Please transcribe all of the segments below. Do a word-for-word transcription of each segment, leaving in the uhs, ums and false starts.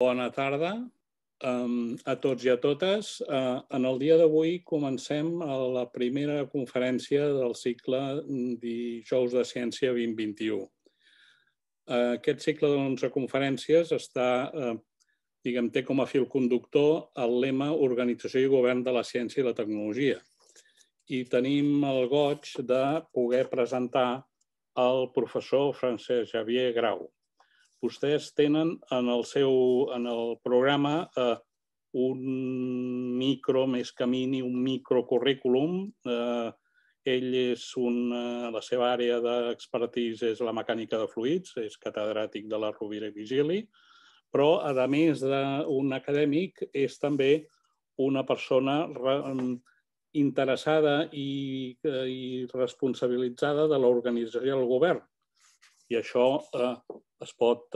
Bona tarda a tots i a totes. En el dia d'avui comencem la primera conferència del cicle Dijous de ciència vint vint-i-u. Aquest cicle d'onze conferències està, diguem, té com a fil conductor el lema Organització i Govern de la Ciència i la Tecnologia. I tenim el goig de poder presentar el professor Francesc Xavier Grau. Vostès tenen en el seu programa un micro, més que mini, un microcurrículum. Ell és un... La seva àrea d'expertise és la mecànica de fluids, és catedràtic de la Rovira i Virgili, però, a més d'un acadèmic, és també una persona interessada i responsabilitzada de l'organització del govern. I això es pot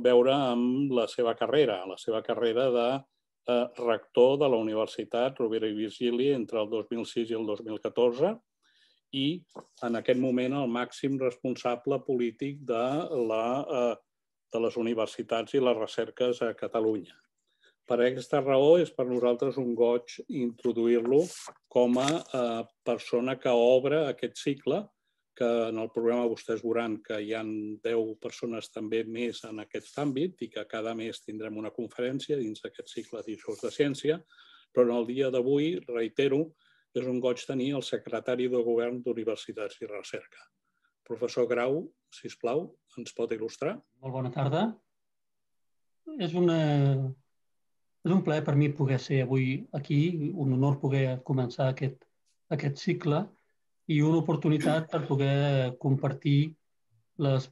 veure amb la seva carrera, la seva carrera de rector de la Universitat Rovira i Virgili entre el dos mil sis i el dos mil catorze i en aquest moment el màxim responsable polític de les universitats i les recerques a Catalunya. Per aquesta raó és per nosaltres un goig introduir-lo com a persona que obre aquest cicle, que en el programa vostès veuran que hi ha deu persones també més en aquest àmbit i que cada mes tindrem una conferència dins d'aquest cicle Dijous de Ciència, però en el dia d'avui, reitero, és un goig tenir el secretari de Govern d'Universitats i Recerca. Professor Grau, sisplau, ens pot il·lustrar? Molt bona tarda. És un plaer per mi poder ser avui aquí, un honor poder començar aquest cicle i una oportunitat per poder compartir les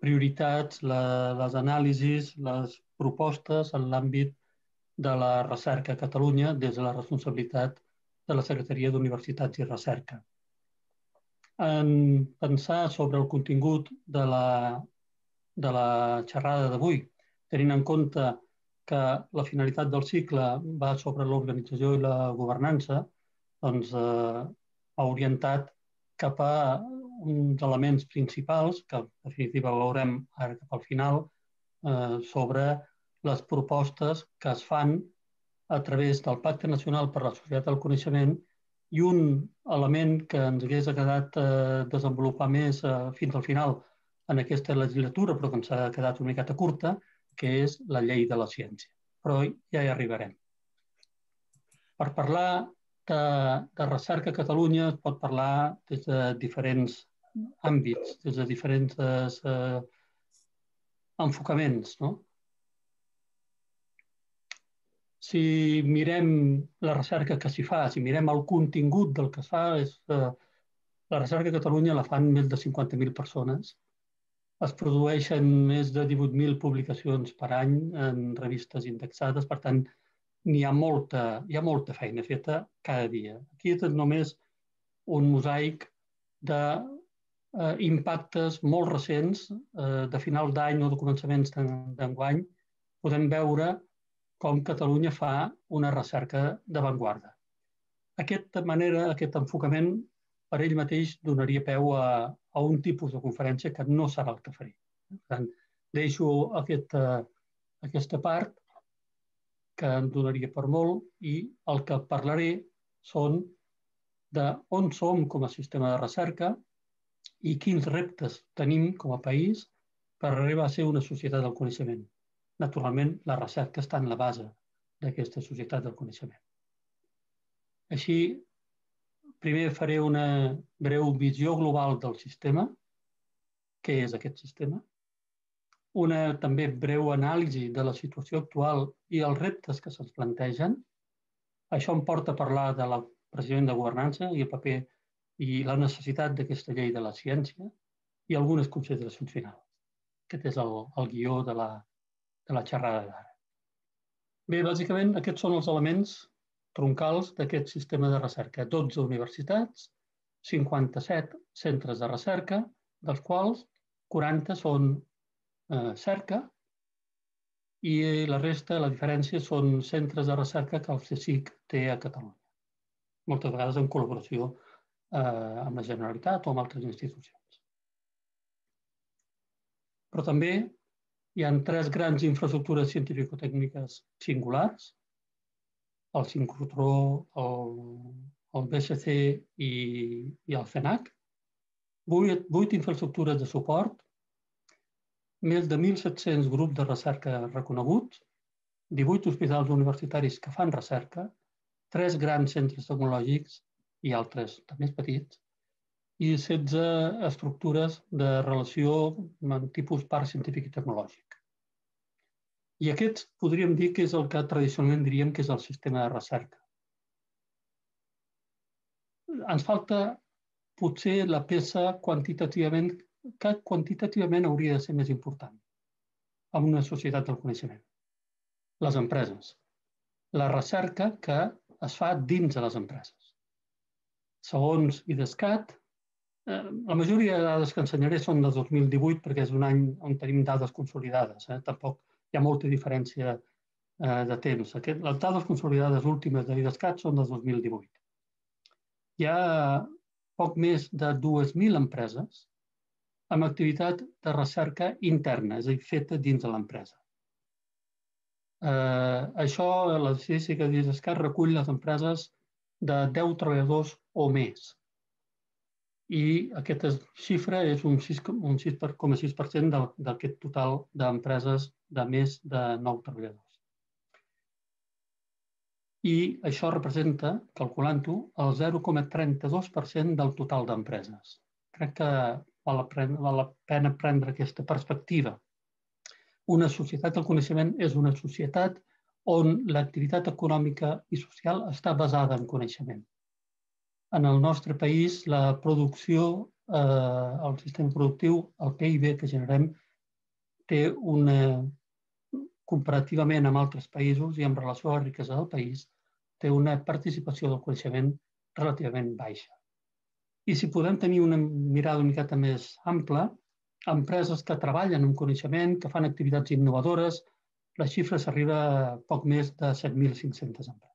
prioritats, les anàlisis, les propostes en l'àmbit de la recerca a Catalunya des de la responsabilitat de la Secretaria d'Universitats i Recerca. En pensar sobre el contingut de la xerrada d'avui, tenint en compte que la finalitat del cicle va sobre l'organització i la governança, doncs ha orientat cap a uns elements principals, que en definitiva veurem ara cap al final, sobre les propostes que es fan a través del Pacte Nacional per la Societat del Coneixement i un element que ens hagués agradat desenvolupar més fins al final en aquesta legislatura, però que ens ha quedat una miqueta curta, que és la llei de la ciència. Però ja hi arribarem. Per parlar de recerca a Catalunya es pot parlar des de diferents àmbits, des de diferents enfocaments. Si mirem la recerca que s'hi fa, si mirem el contingut del que es fa, la recerca a Catalunya la fan més de cinquanta mil persones. Es produeixen més de divuit mil publicacions per any en revistes indexades, per tant, n'hi ha molta feina feta cada dia. Aquí és només un mosaic d'impactes molt recents, de final d'any o de començaments d'enguany. Podem veure com Catalunya fa una recerca d'avantguarda. Aquesta manera, aquest enfocament, per ell mateix donaria peu a un tipus de conferència que no serà el que faré. Per tant, deixo aquesta part que em donaria per molt i el que parlaré són d'on som com a sistema de recerca i quins reptes tenim com a país per arribar a ser una societat del coneixement. Naturalment, la recerca està en la base d'aquesta societat del coneixement. Així, primer faré una breu visió global del sistema. Què és aquest sistema? Una també breu anàlisi de la situació actual i els reptes que se'ns plantegen. Això em porta a parlar de la president de governança i el paper i la necessitat d'aquesta llei de la ciència i algunes consideracions finals. Aquest és el guió de la xerrada d'ara. Bé, bàsicament, aquests són els elements troncals d'aquest sistema de recerca. dotze universitats, cinquanta-set centres de recerca, dels quals quaranta són CERCA i la resta, la diferència, són centres de recerca que el C S I C té a Catalunya. Moltes vegades en col·laboració amb la Generalitat o amb altres institucions. Però també hi ha tres grans infraestructures científico-tècniques singulars, el Sincrotró, el B S C i el FENAC, vuit infraestructures de suport, més de mil set-cents grups de recerca reconeguts, divuit hospitals universitaris que fan recerca, tres grans centres tecnològics i altres també petits, i setze estructures de relació en tipus parc científic i tecnològic. I aquest podríem dir que és el que tradicionalment diríem que és el sistema de recerca. Ens falta potser la peça quantitativament, que quantitativament hauria de ser més important en una societat del coneixement. Les empreses. La recerca que es fa dins de les empreses. Segons IDESCAT, la majoria de dades que ensenyaré són del dos mil divuit perquè és un any on tenim dades consolidades. Tampoc hi ha molta diferència de temps. Les dades consolidades últimes de l'IDESCAT són del dos mil divuit. Hi ha poc més de dues mil empreses amb activitat de recerca interna, és a dir, feta dins de l'empresa. Això, la C S I C de l'IDESCAT recull les empreses de deu treballadors o més. I aquesta xifra és un sis coma sis per cent d'aquest total d'empreses de més de nou treballadors. I això representa, calculant-ho, el zero coma trenta-dos per cent del total d'empreses. Crec que val la pena prendre aquesta perspectiva. Una societat del coneixement és una societat on l'activitat econòmica i social està basada en coneixement. En el nostre país, la producció, el sistema productiu, el P I B que generem, té una, comparativament amb altres països i en relació a la riquesa del país, té una participació del coneixement relativament baixa. I si podem tenir una mirada una miqueta més ampla, empreses que treballen amb coneixement, que fan activitats innovadores, la xifra s'arriba a poc més de set mil cinc-centes empreses.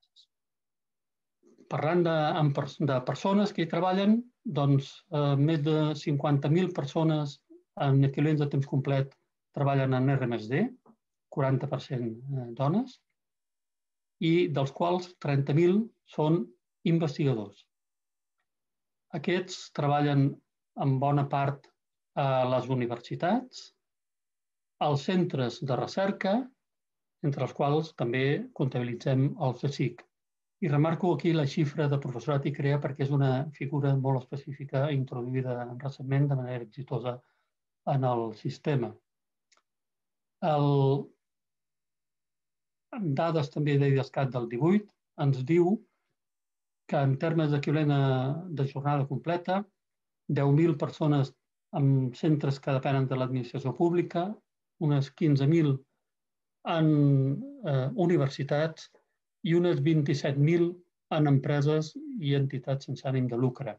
Parlant de persones que hi treballen, doncs més de cinquanta mil persones en equivalents de temps complet treballen en R més D, quaranta per cent dones, i dels quals trenta mil són investigadors. Aquests treballen en bona part a les universitats, als centres de recerca, entre els quals també comptabilitzem el C S I C. I remarco aquí la xifra de professorat ICREA perquè és una figura molt específica introduïda recentment de manera exitosa en el sistema. Amb dades també d'IDESCAT del divuit ens diu que en termes d'equivalent de jornada completa, deu mil persones en centres que depenen de l'administració pública, unes quinze mil en universitats i unes vint-i-set mil en empreses i entitats sense ànim de lucre.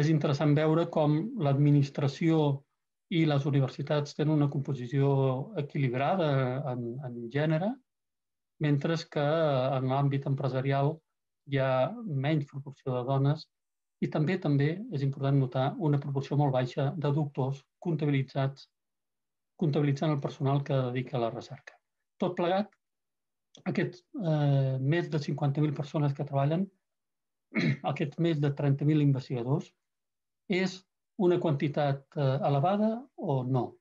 És interessant veure com l'administració i les universitats tenen una composició equilibrada en gènere, mentre que en l'àmbit empresarial hi ha menys proporció de dones i també també és important notar una proporció molt baixa de doctors comptabilitzats comptabilitzant el personal que dedica a la recerca. Tot plegat, aquests més de cinquanta mil persones que treballen, aquests més de trenta mil investigadors, és una quantitat elevada o no?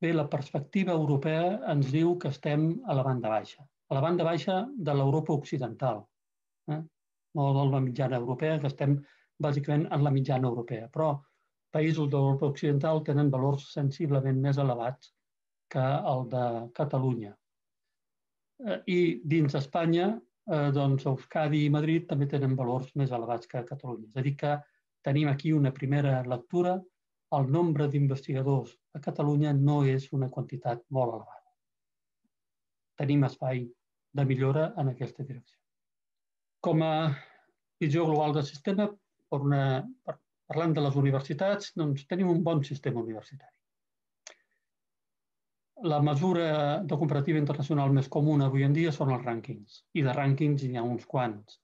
Bé, la perspectiva europea ens diu que estem a la banda baixa, a la banda baixa de l'Europa occidental, no de la mitjana europea, que estem bàsicament en la mitjana europea, però països d'Europa occidental tenen valors sensiblement més elevats que el de Catalunya. I dins d'Espanya, doncs, Euskadi i Madrid també tenen valors més elevats que Catalunya. És a dir, que tenim aquí una primera lectura. El nombre d'investigadors a Catalunya no és una quantitat molt elevada. Tenim espai de millora en aquesta direcció. Com a visió global del sistema, parlant de les universitats, doncs tenim un bon sistema universitari. La mesura de comparativa internacional més comuna avui en dia són els rànquings, i de rànquings hi ha uns quants.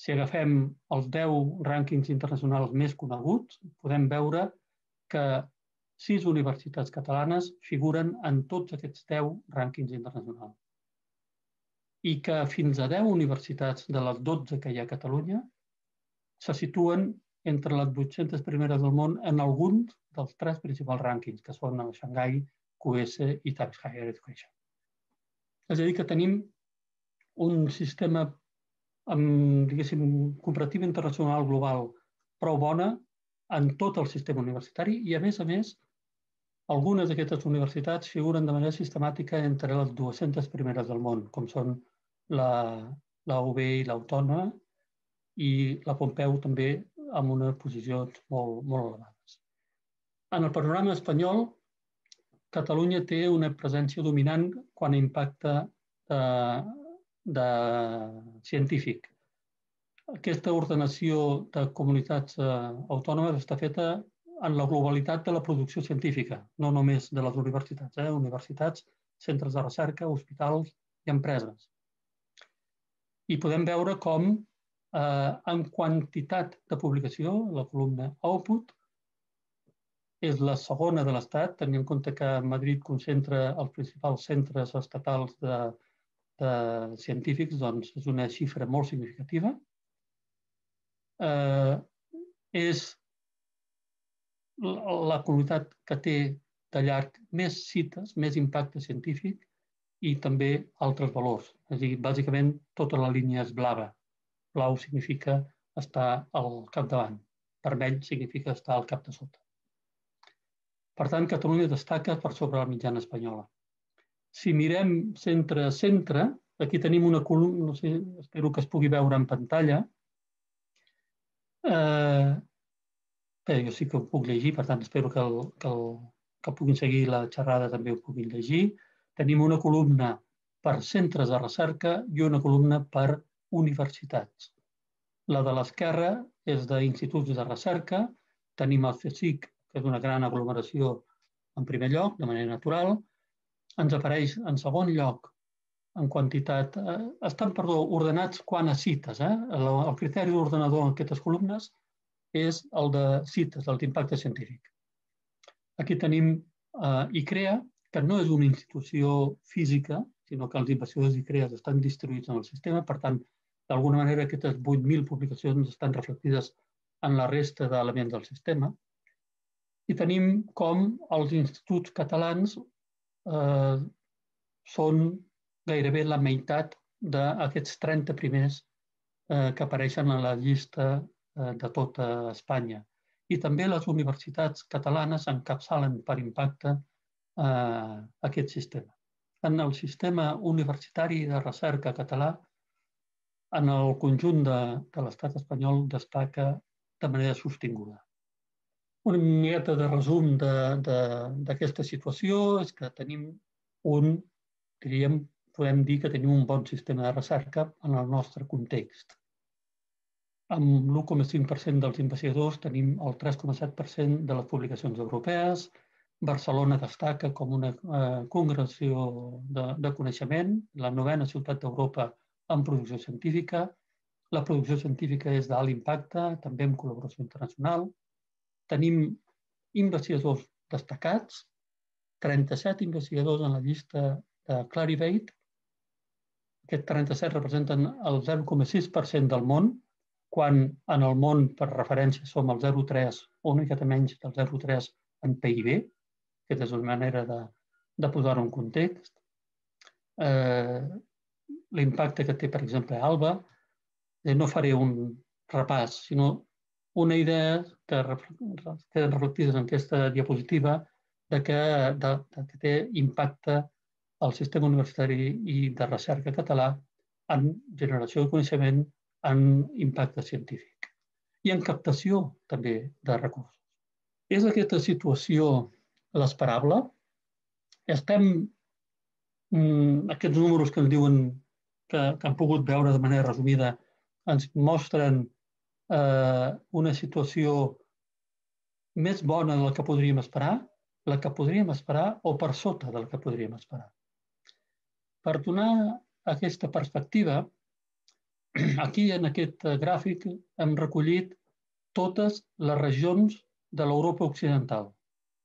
Si agafem els deu rànquings internacionals més coneguts, podem veure que sis universitats catalanes figuren en tots aquests deu rànquings internacionals i que fins a deu universitats de les dotze que hi ha a Catalunya se situen entre les vuit-centes primeres del món en algun dels tres principals rànquings, que són el Xangai, Q S i Times Higher Education. És a dir, que tenim un sistema, diguéssim, comparatiu internacional global prou bona en tot el sistema universitari i, a més a més, algunes d'aquestes universitats figuren de manera sistemàtica entre les dues-centes primeres del món, com són la U B i l'Autònoma i la Pompeu també amb unes posicions molt elevades. En el panorama espanyol, Catalunya té una presència dominant quan a impacte científic. Aquesta ordenació de comunitats autònomes està feta en la globalitat de la producció científica, no només de les universitats, eh? Universitats, centres de recerca, hospitals i empreses. I podem veure com, eh, en quantitat de publicació, la columna Output és la segona de l'Estat, tenint en compte que Madrid concentra els principals centres estatals de, de científics, doncs és una xifra molt significativa. Eh, és la comunitat que té de llarg més cites, més impacte científic i també altres valors. És a dir, bàsicament, tota la línia és blava. Blau significa estar al capdavant. Vermell significa estar al cap de sota. Per tant, Catalunya destaca per sobre la mitjana espanyola. Si mirem centre a centre, aquí tenim una columna, no sé, espero que es pugui veure en pantalla. Eh... Bé, jo sí que ho puc llegir, per tant, espero que, el, que, el, que puguin seguir la xerrada també ho puguin llegir. Tenim una columna per centres de recerca i una columna per universitats. La de l'esquerra és d'instituts de recerca. Tenim el C S I C, que és una gran aglomeració en primer lloc, de manera natural. Ens apareix en segon lloc en quantitat... Eh, estan, perdó, ordenats quant a cites. Eh? El, el criteri ordenador en aquestes columnes és el de cites, el d'impacte científic. Aquí tenim ICREA, que no és una institució física, sinó que els investigadors d'ICREA estan distribuïts en el sistema. Per tant, d'alguna manera, aquestes vuit mil publicacions estan reflectides en la resta d'elements del sistema. I tenim com els instituts catalans són gairebé la meitat d'aquests trenta primers que apareixen en la llista de tota Espanya. I també les universitats catalanes encapçalen per impacte aquest sistema. En el sistema universitari de recerca català, en el conjunt de l'estat espanyol, destaca de manera sostinguda. Una miqueta de resum d'aquesta situació és que tenim un, diríem, podem dir que tenim un bon sistema de recerca en el nostre context. Amb l'u coma cinc per cent dels investigadors tenim el tres coma set per cent de les publicacions europees. Barcelona destaca com una congregació de coneixement, la novena ciutat d'Europa en producció científica. La producció científica és d'alt impacte, també amb col·laboració internacional. Tenim investigadors destacats, trenta-set investigadors en la llista de Clarivate. Aquests trenta-set representen el zero coma sis per cent del món, quan en el món, per referència, som el zero coma tres, o una miqueta menys del zero coma tres en P I B. Aquesta és una manera de posar-ho en context. L'impacte que té, per exemple, Alba, no faré un repàs, sinó una idea que queda reflectida en aquesta diapositiva que té impacte al sistema universitari i de recerca català en generació de coneixement, en impacte científic i en captació també de recursos. És aquesta situació l'esperable? Estem, aquests números que ens diuen que han pogut veure de manera resumida ens mostren una situació més bona de la que podríem esperar, la que podríem esperar o per sota de la que podríem esperar. Per donar aquesta perspectiva, aquí, en aquest gràfic, hem recollit totes les regions de l'Europa occidental.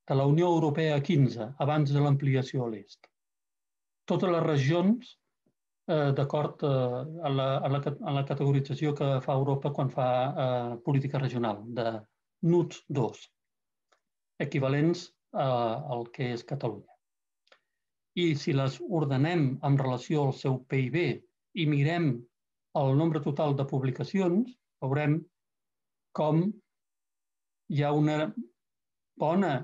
de la Unió Europea quinze, abans de l'ampliació a l'est. Totes les regions, d'acord a la categorització que fa Europa quan fa política regional, de NUTS dos, equivalents al que és Catalunya. I si les ordenem en relació al seu P I B i mirem el nombre total de publicacions, veurem com hi ha una bona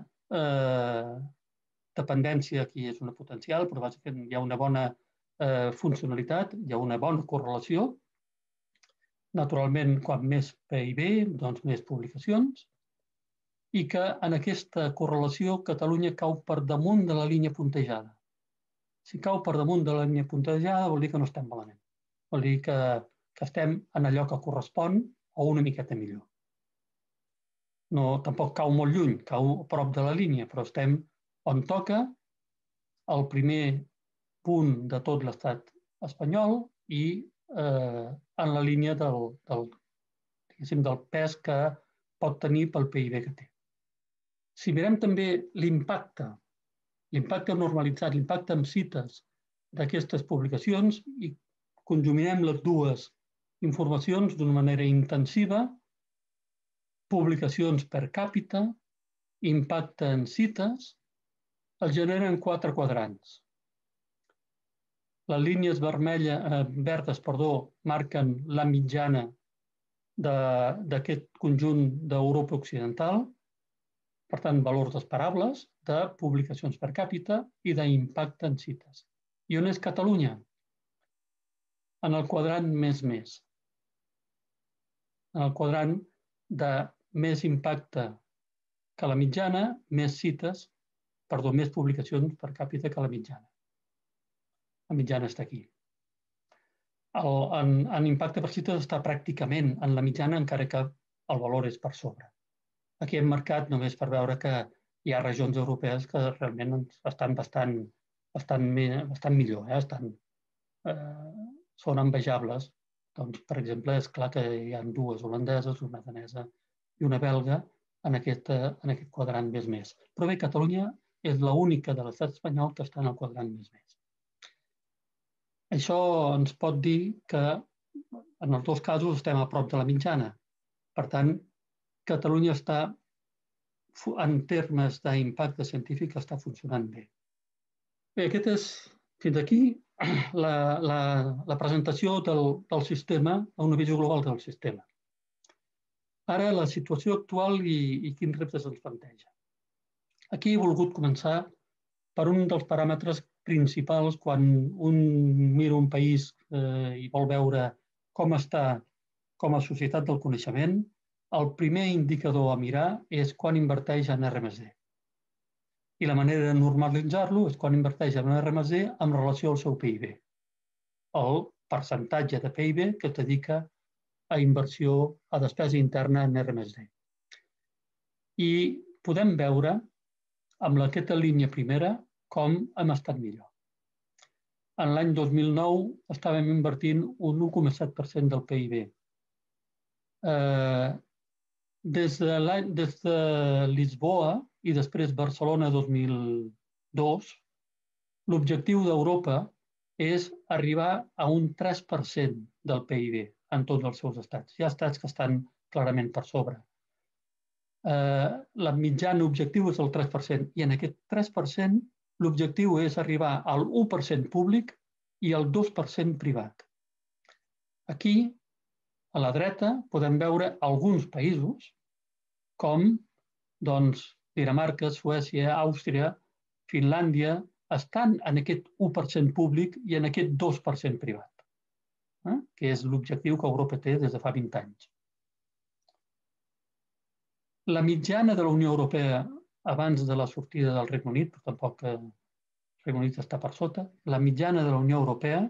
dependència, aquí és una potencial, però bàsicament hi ha una bona funcionalitat, hi ha una bona correlació. Naturalment, quan més P I B, doncs més publicacions, i que en aquesta correlació Catalunya cau per damunt de la línia puntejada. Si cau per damunt de la línia puntejada vol dir que no estem malament, vol dir que estem en allò que correspon o una miqueta millor. Tampoc cau molt lluny, cau a prop de la línia, però estem on toca, el primer punt de tot l'estat espanyol i en la línia del pes que pot tenir pel P I B que té. Si mirem també l'impacte, l'impacte normalitzat, l'impacte amb cites d'aquestes publicacions i conjuminem les dues informacions d'una manera intensiva, publicacions per càpita, impacte en cites, es generen quatre quadrants. Les línies verdes marquen la mitjana d'aquest conjunt d'Europa Occidental, per tant, valors esperables de publicacions per càpita i d'impacte en cites. I on és Catalunya? En el quadrant més més. En el quadrant de més impacte que la mitjana, més cites, perdó, més publicacions per càpita que la mitjana. La mitjana està aquí. En impacte per cites està pràcticament en la mitjana, encara que el valor és per sobre. Aquí hem marcat només per veure que hi ha regions europees que realment estan bastant millor, són envejables. Per exemple, és clar que hi ha dues holandeses, una danesa i una belga en aquest quadrant més més. Però bé, Catalunya és l'única de l'estat espanyol que està en el quadrant més més. Això ens pot dir que en els dos casos estem a prop de la mitjana. Per tant, Catalunya està, en termes d'impacte científic, està funcionant bé. Bé, aquest és, fins aquí, la presentació del sistema, una visió global del sistema. Ara, la situació actual i quins reptes ens planteja. Aquí he volgut començar per un dels paràmetres principals quan un mira un país i vol veure com està com a societat del coneixement, el primer indicador a mirar és quan inverteix en R+D. I la manera de normalitzar-lo és quan inverteix en R+D en relació al seu P I B, el percentatge de P I B que es dedica a inversió a despesa interna en R+D. I podem veure amb aquesta línia primera com hem estat millor. En l'any dos mil nou estàvem invertint un u coma set per cent del P I B. Des de Lisboa i després Barcelona dos mil dos, l'objectiu d'Europa és arribar a un tres per cent del P I B en tots els seus estats. Hi ha estats que estan clarament per sobre. La mitjana objectiu és el tres per cent i en aquest tres per cent l'objectiu és arribar al u per cent públic i al dos per cent privat. Aquí, a la dreta, podem veure alguns països com Dinamarca, Suècia, Àustria, Finlàndia, estan en aquest u per cent públic i en aquest dos per cent privat, que és l'objectiu que Europa té des de fa vint anys. La mitjana de la Unió Europea abans de la sortida del Regne Unit, però tampoc el Regne Unit està per sota, la mitjana de la Unió Europea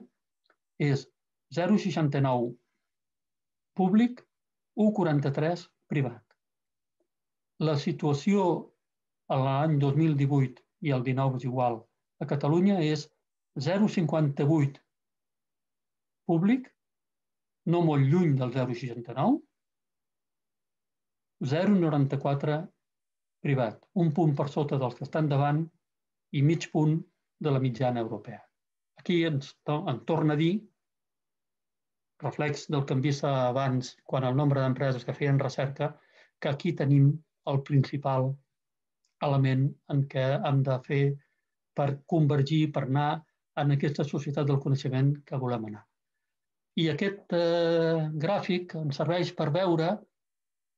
és zero coma seixanta-nou públic, u coma quaranta-tres privat. La situació a l'any dos mil divuit i el dinou és igual a Catalunya és zero coma cinquanta-vuit públic, no molt lluny del zero coma seixanta-nou, zero coma noranta-quatre privat, un punt per sota dels que estan davant i mig punt de la mitjana europea. Aquí ens torna a dir, reflex del que hem vist abans quan el nombre d'empreses que feien recerca, que aquí tenim el principal element en què hem de fer per convergir, per anar en aquesta societat del coneixement que volem anar. I aquest gràfic ens serveix per veure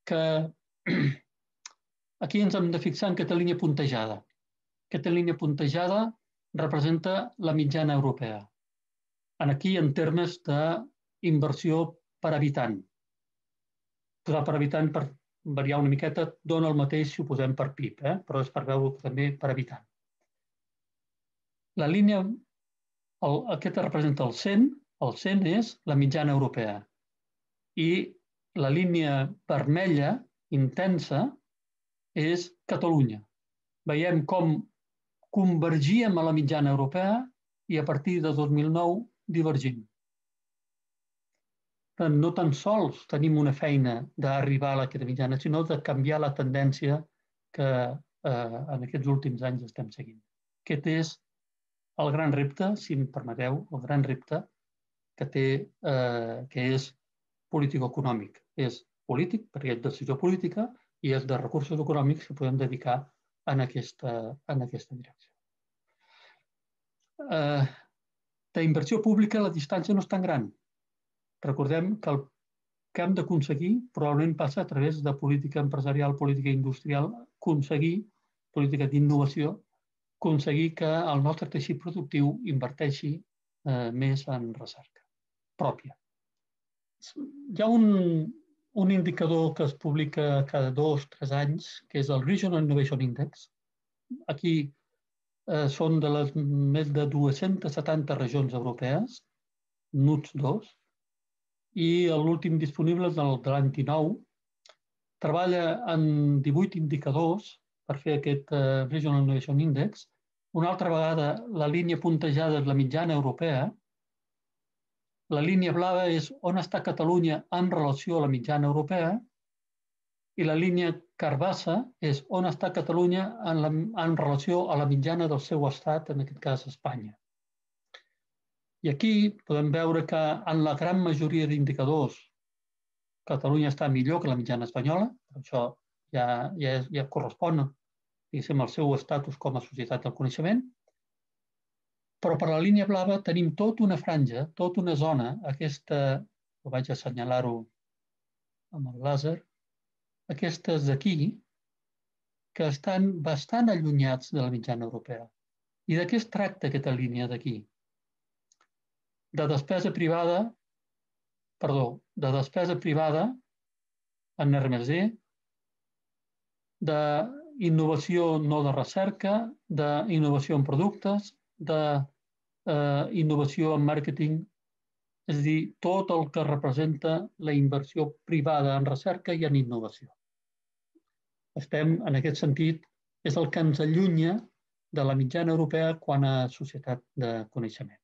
que aquí ens hem de fixar en aquesta línia puntejada. Aquesta línia puntejada representa la mitjana europea. Aquí, en termes d'inversió per habitant. Posar per habitant, per variar una miqueta, dona el mateix si ho posem per P I B, però és per veure també per habitant. La línia, aquesta representa el cent, el cent és la mitjana europea. I la línia vermella, intensa, és Catalunya. Veiem com convergíem a la mitjana europea i a partir de dos mil nou divergim. No tan sols tenim una feina d'arribar a la mitjana, sinó de canviar la tendència que en aquests últims anys estem seguint. Aquest és el gran repte, si em permeteu, el gran repte que té, que és polític-econòmic. És polític, perquè és decisió política, i és de recursos econòmics que podem dedicar en aquesta direcció. D'inversió pública la distància no és tan gran. Recordem que el que hem d'aconseguir probablement passa a través de política empresarial, política industrial, aconseguir política d'innovació, aconseguir que el nostre teixit productiu inverteixi més en recerca pròpia. Hi ha un... un indicador que es publica cada dos o tres anys, que és el Regional Innovation Index. Aquí són de les més de dues-centes setanta regions europees, NUTS dos, i l'últim disponible és el de l'any dinou. Treballa en divuit indicadors per fer aquest Regional Innovation Index. Una altra vegada, la línia puntejada és la mitjana europea. La línia blava és on està Catalunya en relació a la mitjana europea i la línia carbassa és on està Catalunya en relació a la mitjana del seu estat, en aquest cas Espanya. I aquí podem veure que en la gran majoria d'indicadors Catalunya està millor que la mitjana espanyola, això ja correspon al seu estatus com a societat del coneixement. Però per la línia blava tenim tota una franja, tota una zona, aquesta, ho vaig assenyalar-ho amb el làser, aquestes d'aquí, que estan bastant allunyats de la mitjana europea. I de què es tracta aquesta línia d'aquí? De despesa privada, perdó, de despesa privada en R més D, d'innovació no de recerca, d'innovació en productes, de innovació en màrqueting, és a dir, tot el que representa la inversió privada en recerca i en innovació. Estem, en aquest sentit, és el que ens allunya de la mitjana europea quant a societat de coneixement.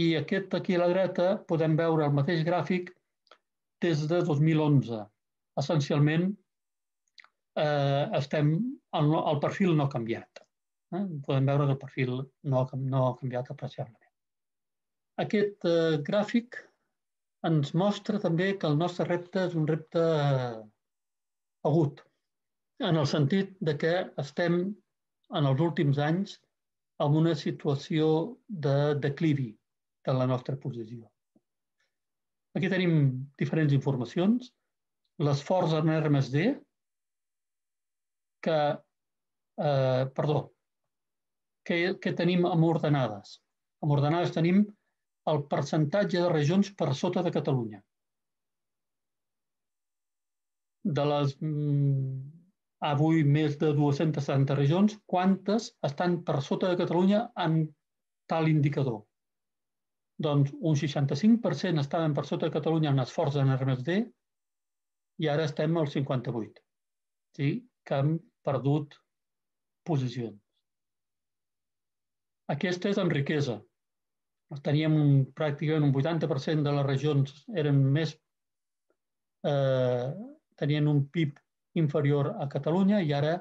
I aquest aquí a la dreta podem veure el mateix gràfic des de dos mil onze. Essencialment, el perfil no ha canviat. Podem veure que el perfil no ha canviat apreciablement. Aquest gràfic ens mostra també que el nostre repte és un repte agut, en el sentit que estem, en els últims anys, en una situació de declivi de la nostra posició. Aquí tenim diferents informacions. L'esforç en R més D, que... Perdó. Què tenim amb ordenades? Amb ordenades tenim el percentatge de regions per sota de Catalunya. De les avui més de dues-centes setanta regions, quantes estan per sota de Catalunya en tal indicador? Doncs un seixanta-cinc per cent estaven per sota de Catalunya en esforç en R més D i ara estem al cinquanta-vuit per cent, que hem perdut posicions. Aquesta és amb riquesa. Teníem pràcticament un vuitanta per cent de les regions eren més... tenien un P I B inferior a Catalunya i ara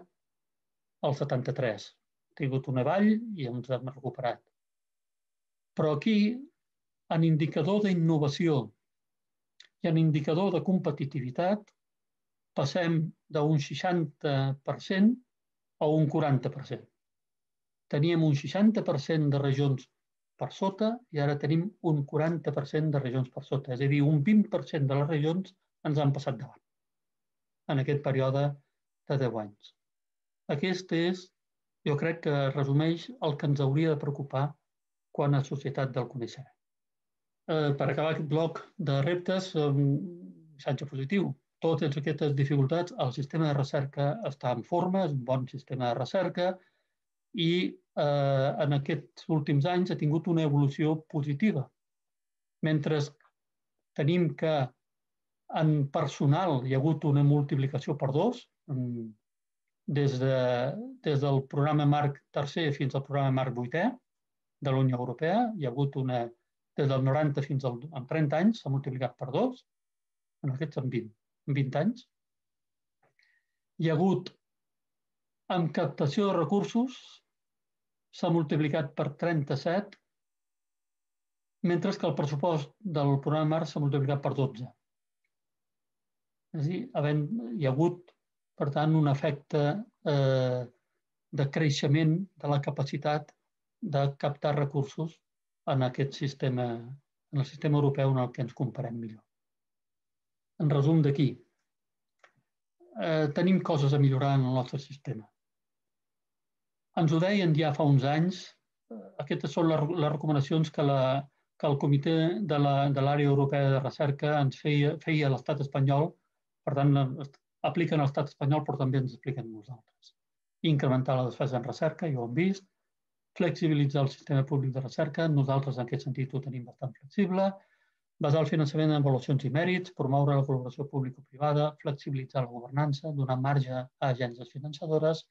el setanta-tres. Ha tingut una vall i ens hem recuperat. Però aquí, en indicador d'innovació i en indicador de competitivitat, passem d'un seixanta per cent a un quaranta per cent. Teníem un seixanta per cent de regions per sota i ara tenim un quaranta per cent de regions per sota. És a dir, un vint per cent de les regions ens han passat davant en aquest període de deu anys. Aquest és, jo crec que resumeix el que ens hauria de preocupar quan a societat del coneixement. Per acabar aquest bloc de reptes, missatge positiu. Totes aquestes dificultats, el sistema de recerca està en forma, és un bon sistema de recerca i en aquests últims anys ha tingut una evolució positiva. Mentre tenim que en personal hi ha hagut una multiplicació per dos, des del programa marc tercer fins al programa marc vuitè de la Unió Europea, hi ha hagut una... des del noranta fins als trenta anys s'ha multiplicat per dos, en aquests en vint anys. Hi ha hagut, en captació de recursos, s'ha multiplicat per trenta-set, mentre que el pressupost del programa marc s'ha multiplicat per dotze. És a dir, hi ha hagut, per tant, un efecte de creixement de la capacitat de captar recursos en aquest sistema, en el sistema europeu en el que ens comparem millor. En resum d'aquí, tenim coses a millorar en el nostre sistema. Ens ho deien ja fa uns anys, aquestes són les recomanacions que el Comitè de l'Àrea Europea de Recerca ens feia a l'estat espanyol, per tant, apliquen a l'estat espanyol, però també ens expliquen nosaltres. Incrementar la despesa en recerca, ja ho hem vist, flexibilitzar el sistema públic de recerca, nosaltres en aquest sentit ho tenim bastant flexible, basar el finançament en avaluacions i mèrits, promoure la col·laboració público-privada, flexibilitzar la governança, donar marge a agències finançadores,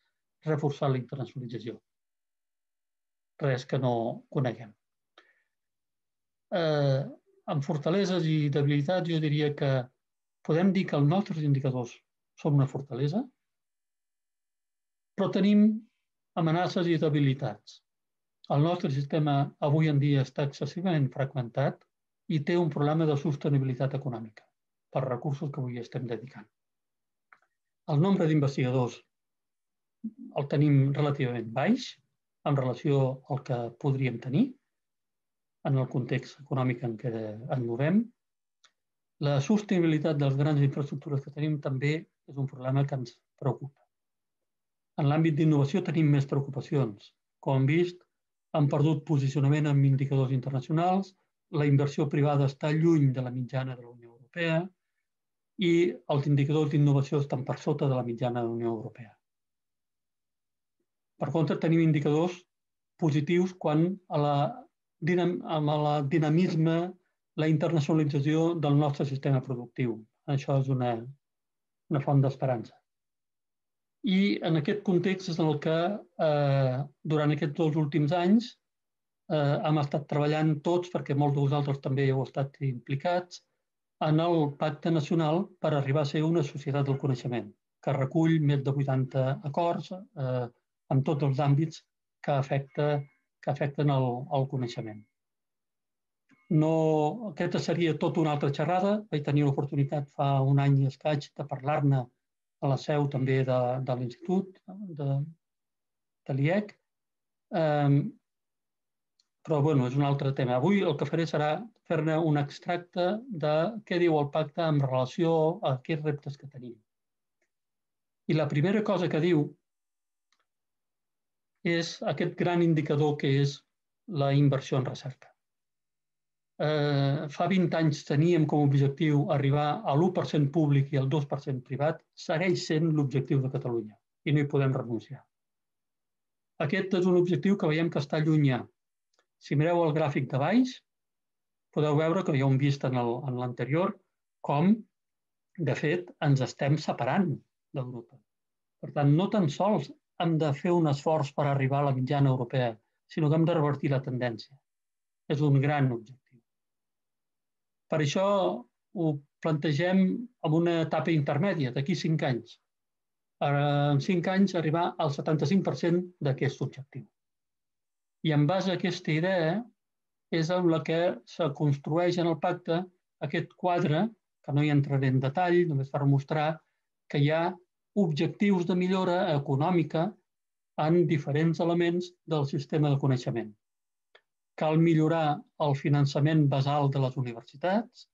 reforçar la internacionalització. Res que no coneguem. Amb fortaleses i debilitats jo diria que podem dir que els nostres indicadors són una fortalesa, però tenim amenaces i debilitats. El nostre sistema avui en dia està excessivament fragmentat i té un problema de sostenibilitat econòmica per recursos que avui estem dedicant. El nombre d'investigadors el tenim relativament baix en relació al que podríem tenir en el context econòmic en què ens movem. La sostenibilitat de les grans infraestructures que tenim també és un problema que ens preocupa. En l'àmbit d'innovació tenim més preocupacions. Com hem vist, han perdut posicionament en indicadors internacionals, la inversió privada està lluny de la mitjana de la Unió Europea i els indicadors d'innovació estan per sota de la mitjana de la Unió Europea. Per contra, tenim indicadors positius quant a la dinamisme, la internacionalització del nostre sistema productiu. Això és una font d'esperança. I en aquest context és en el que durant aquests dos últims anys hem estat treballant tots, perquè molts de vosaltres també heu estat implicats, en el Pacte Nacional per arribar a ser una societat del coneixement, que recull més de vuitanta acords en tots els àmbits que afecten el coneixement. Aquesta seria tota una altra xerrada. Vaig tenir l'oportunitat fa un any i escaig de parlar-ne a la seu també de l'Institut, de l'I E C. Però, bé, és un altre tema. Avui el que faré serà fer-ne un extracte de què diu el pacte en relació a aquests reptes que tenim. I la primera cosa que diu és aquest gran indicador que és la inversió en recerca. Fa vint anys teníem com a objectiu arribar a l'u per cent públic i al dos per cent privat, segueix sent l'objectiu de Catalunya i no hi podem renunciar. Aquest és un objectiu que veiem que està llunyà. Si mireu el gràfic de baix, podeu veure que ja ho hem vist en l'anterior, com, de fet, ens estem separant d'Europa. Per tant, no tan sols hem de fer un esforç per arribar a la mitjana europea, sinó que hem de revertir la tendència. És un gran objectiu. Per això ho plantegem en una etapa intermèdia, d'aquí cinc anys. en cinc anys arribar al setanta-cinc per cent d'aquest objectiu. I en base a aquesta idea és amb la que se construeix en el pacte aquest quadre, que no hi entraré en detall, només per mostrar que hi ha objectius de millora econòmica en diferents elements del sistema de coneixement. Cal millorar el finançament basal de les universitats,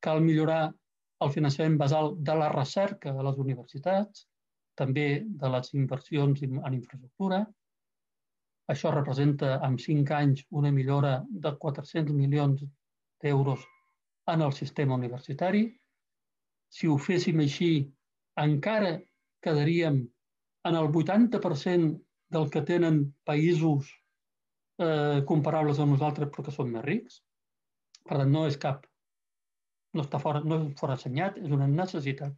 cal millorar el finançament basal de la recerca de les universitats, també de les inversions en infraestructura. Això representa en cinc anys una millora de quatre-cents milions d'euros en el sistema universitari. Si ho féssim així, encara quedaríem en el vuitanta per cent del que tenen països comparables a nosaltres però que són més rics. Per tant, no és cap, no està fora, no és fora assenyat, és una necessitat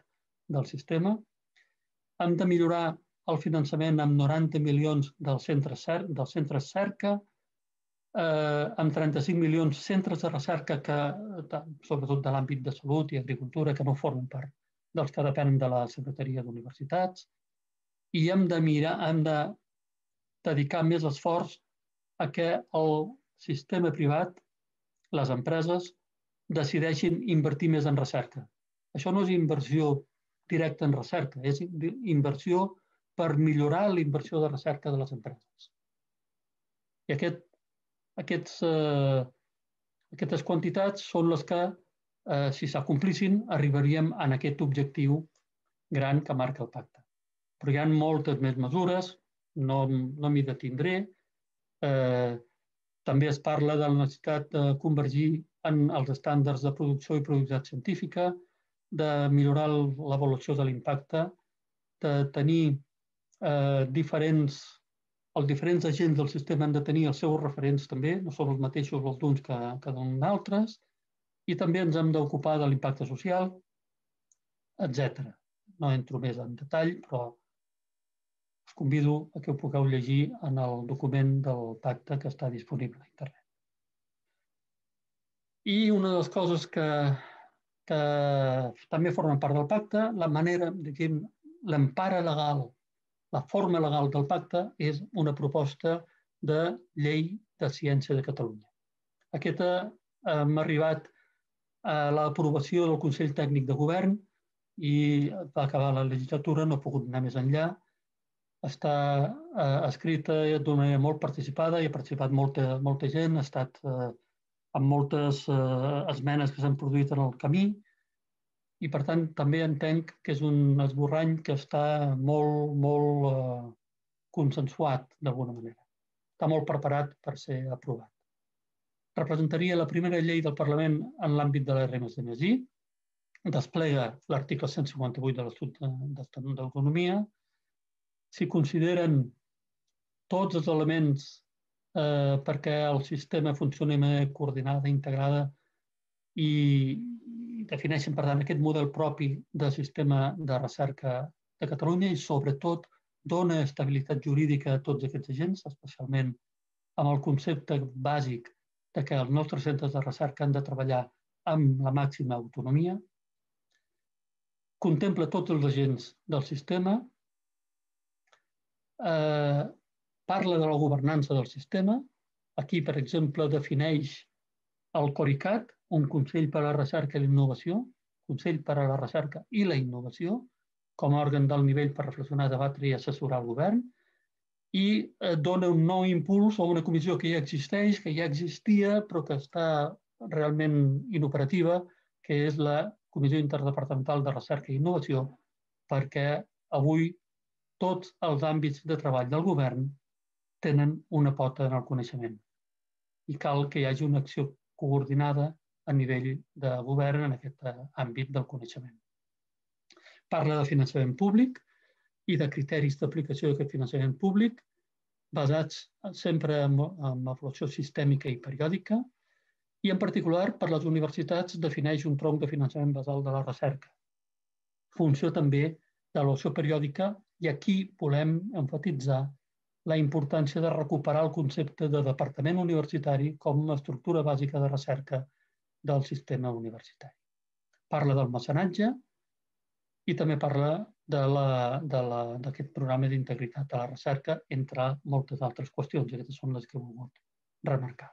del sistema. Hem de millorar el finançament amb noranta milions dels centres cerca, amb trenta-cinc milions centres de recerca, sobretot de l'àmbit de salut i agricultura, que no formen part dels que depenen de la Secretaria d'Universitats. I hem de mirar, hem de dedicar més esforç a que el sistema privat, les empreses, decideixin invertir més en recerca. Això no és inversió directa en recerca, és inversió per millorar la inversió de recerca de les empreses. I aquestes quantitats són les que, si s'acomplissin, arribaríem a aquest objectiu gran que marca el pacte. Però hi ha moltes més mesures, no m'hi detindré. També es parla de la necessitat de convergir en els estàndards de producció i productivitat científica, de millorar l'avaluació de l'impacte, de tenir diferents... Els diferents agents del sistema han de tenir els seus referents també, no són els mateixos els d'uns que d'altres, i també ens hem d'ocupar de l'impacte social, etcètera. No entro més en detall, però us convido a que ho pugueu llegir en el document del pacte que està disponible a internet. I una de les coses que també formen part del pacte, la manera, diguem, l'empara legal, la forma legal del pacte és una proposta de llei de ciència de Catalunya. Aquesta hem arribat a l'aprovació del Consell Tècnic de Govern i va acabar la legislatura, no ha pogut anar més enllà. Està escrita d'una manera molt participada, hi ha participat molta gent, ha estat amb moltes esmenes que s'han produït en el camí, i, per tant, també entenc que és un esborrany que està molt, molt consensuat, d'alguna manera. Està molt preparat per ser aprovat. Representaria la primera llei del Parlament en l'àmbit de la erra més de més i, desplega l'article cent cinquanta-vuit de l'Estatut d'Autonomia. S'hi consideren tots els elements perquè el sistema funcioni de manera coordinada, integrada i defineixen, per tant, aquest model propi de sistema de recerca de Catalunya i, sobretot, dona estabilitat jurídica a tots aquests agents, especialment amb el concepte bàsic que els nostres centres de recerca han de treballar amb la màxima autonomia. Contempla tots els agents del sistema, parla de la governança del sistema. Aquí, per exemple, defineix el CORICAT, un Consell per a la Recerca i la Innovació, Consell per a la Recerca i la Innovació, com a òrgan del nivell per reflexionar, debatre i assessorar el govern, i dona un nou impuls a una comissió que ja existeix, que ja existia, però que està realment inoperativa, que és la Comissió Interdepartamental de Recerca i Innovació, perquè avui tots els àmbits de treball del govern tenen una pota en el coneixement. I cal que hi hagi una acció coordinada a nivell de govern en aquest àmbit del coneixement. Parla de finançament públic i de criteris d'aplicació d'aquest finançament públic basats sempre en avaluació sistèmica i periòdica i, en particular, per les universitats defineix un tronc de finançament basal de la recerca. Funció també d'avaluació periòdica i aquí volem emfatitzar la importància de recuperar el concepte de departament universitari com a estructura bàsica de recerca del sistema universitari. Parla del mecenatge, i també parla d'aquest programa d'integritat de la recerca, entre moltes altres qüestions. Aquestes són les que he volgut remarcar.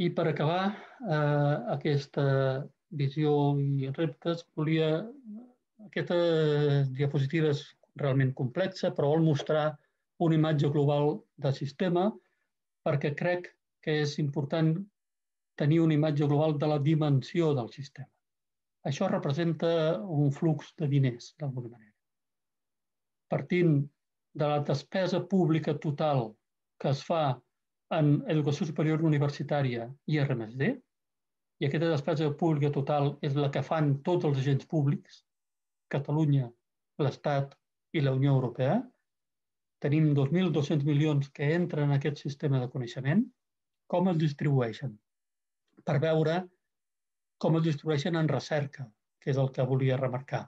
I per acabar aquesta visió i reptes, volia... Aquestes diapositives realment complexa, però vol mostrar una imatge global del sistema, perquè crec que és important tenir una imatge global de la dimensió del sistema. Això representa un flux de diners, d'alguna manera. Partint de la despesa pública total que es fa en educació superior universitària i erra més de, i aquesta despesa pública total és la que fan tots els agents públics, Catalunya, l'Estat i la Unió Europea. Tenim dos mil dos-cents milions que entren en aquest sistema de coneixement. Com els distribueixen? Per veure com els distribueixen en recerca, que és el que volia remarcar.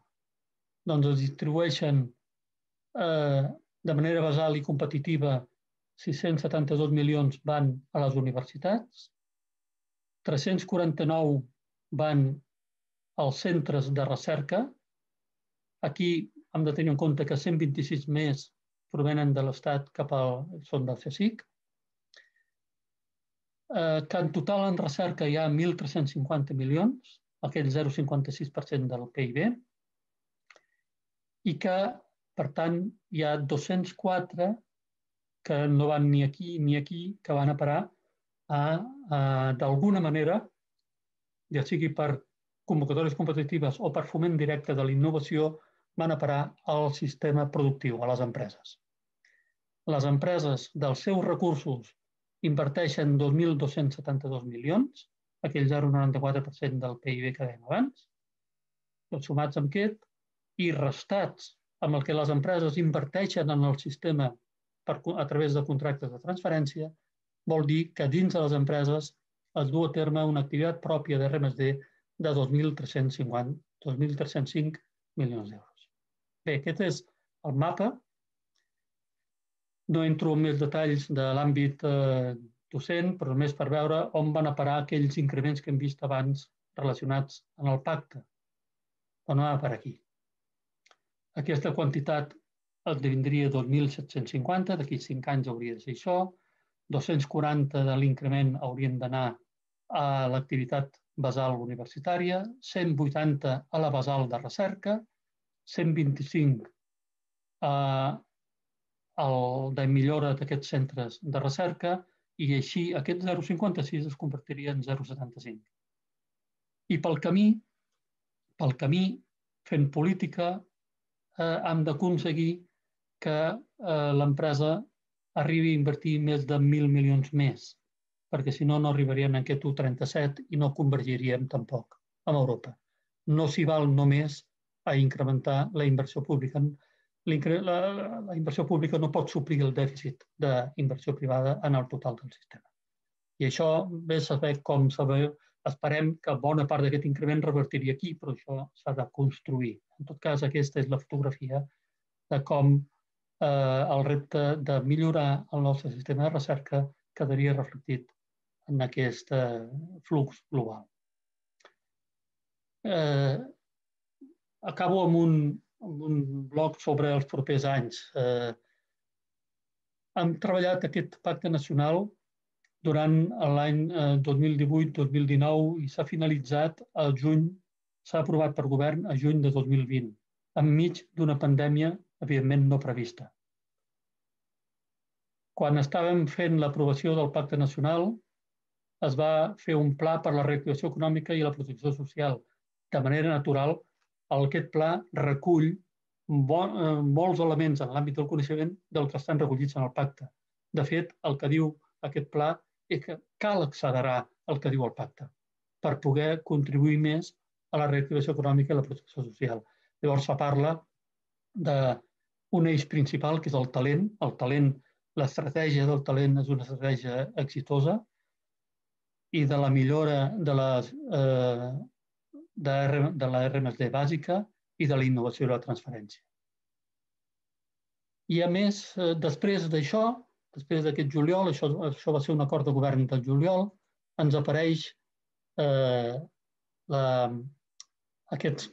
Doncs els distribueixen de manera basal i competitiva. Sis-cents setanta-dos milions van a les universitats, tres-cents quaranta-nou van als centres de recerca. Aquí hem de tenir en compte que cent vint-i-sis més provenen de l'Estat cap al... són del C S I C. Que en total en recerca hi ha mil tres-cents cinquanta milions, aquell zero coma cinquanta-sis per cent del P I B, i que, per tant, hi ha dos-cents quatre que no van ni aquí ni aquí, que van a parar d'alguna manera, ja sigui per convocatòries competitives o per foment directe de la innovació, van a parar al sistema productiu, a les empreses. Les empreses dels seus recursos inverteixen dos mil dos-cents setanta-dos milions, aquell zero coma noranta-quatre per cent del P I B que dèiem abans, tots sumats amb aquest, i restats amb el que les empreses inverteixen en el sistema a través de contractes de transferència, vol dir que dins de les empreses es du a terme una activitat pròpia de erra més de de dos mil tres-cents cinc milions d'euros. Bé, aquest és el mapa. No entro en més detalls de l'àmbit docent, però només per veure on van a parar aquells increments que hem vist abans relacionats amb el pacte. On va a parar aquí? Aquesta quantitat esdevindria dos mil set-cents cinquanta, d'aquí cinc anys hauria de ser això, dos-cents quaranta de l'increment haurien d'anar a l'activitat basal universitària, cent vuitanta a la basal de recerca, cent vint-i-cinc de millora d'aquests centres de recerca, i així aquest zero coma cinquanta-sis es convertiria en zero coma setanta-cinc. I pel camí, pel camí, fent política, hem d'aconseguir que l'empresa arribi a invertir més de mil milions més, perquè si no, no arribaríem a aquest u trenta-set i no convergiríem tampoc amb Europa. No s'hi val només a incrementar la inversió pública. La inversió pública no pot suplir el dèficit d'inversió privada en el total del sistema. I això bé saber com saber... Esperem que bona part d'aquest increment revertiria aquí, però això s'ha de construir. En tot cas, aquesta és la fotografia de com el repte de millorar el nostre sistema de recerca quedaria reflectit en aquest flux global. Acabo amb un bloc sobre els propers anys. Hem treballat aquest pacte nacional durant l'any dos mil divuit dos mil dinou i s'ha finalitzat al juny, s'ha aprovat per govern a juny de dos mil vint, enmig d'una pandèmia, evidentment, no prevista. Quan estàvem fent l'aprovació del Pacte Nacional, es va fer un pla per la reactivació econòmica i la protecció social. De manera natural, aquest pla recull molts elements en l'àmbit del coneixement del que estan recollits en el pacte. De fet, el que diu aquest pla és que cal accelerar el que diu el pacte per poder contribuir més a la reactivació econòmica i la protecció social. Llavors, se parla d'un eix principal, que és el talent. El talent, l'estratègia del talent és una estratègia exitosa, i de la millora de la erra més de bàsica i de la innovació i la transferència. I, a més, després d'això, després d'aquest juliol, això va ser un acord de govern del juliol, ens apareix aquests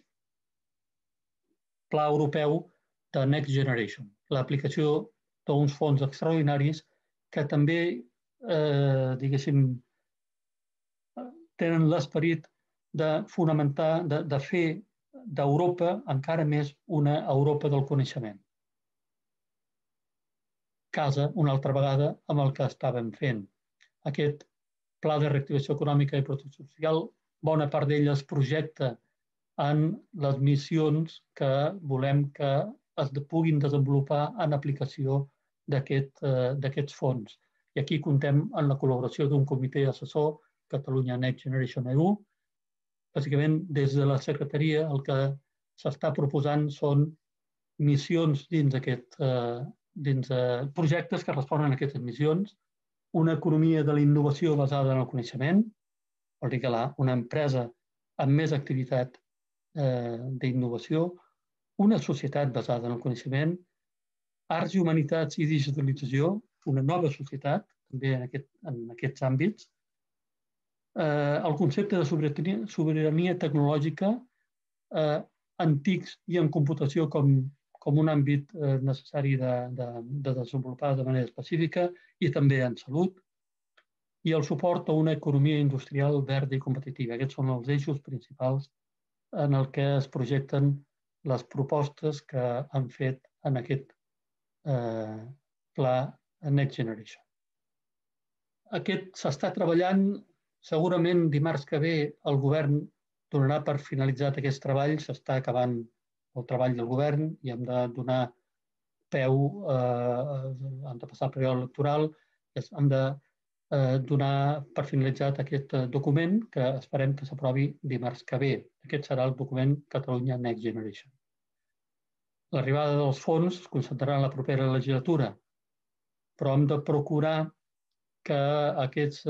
Pla Europeu de Next Generation, l'aplicació d'uns fons extraordinaris que també, diguéssim, tenen l'esperit de fonamentar, de fer d'Europa encara més una Europa del coneixement. Casa, una altra vegada, amb el que estàvem fent. Aquest Pla de Reactivació Econòmica i Protecció Social, bona part d'ell es projecta en les missions que volem que es puguin desenvolupar en aplicació d'aquests fons. I aquí comptem amb la col·laboració d'un comitè assessor, Catalunya Next Generation E U. Bàsicament, des de la secretaria, el que s'està proposant són missions dins aquest dins de projectes que responen a aquestes missions, una economia de la innovació basada en el coneixement, vol dir que una empresa amb més activitat d'innovació, una societat basada en el coneixement, arts i humanitats i digitalització, una nova societat, també en aquests àmbits, el concepte de sobirania tecnològica, antics i en computació com com un àmbit necessari de desenvolupar de manera específica i també en salut, i el suport a una economia industrial verda i competitiva. Aquests són els eixos principals en el que es projecten les propostes que han fet en aquest pla Next Generation. Aquest s'està treballant, segurament dimarts que ve el govern donarà per finalitzat aquest treball, s'està acabant el treball del govern i hem de donar peu, hem de passar el període electoral, hem de donar per finalitzat aquest document que esperem que s'aprovi dimarts que ve. Aquest serà el document Catalunya Next Generation. L'arribada dels fons es concentrarà en la propera legislatura, però hem de procurar que aquest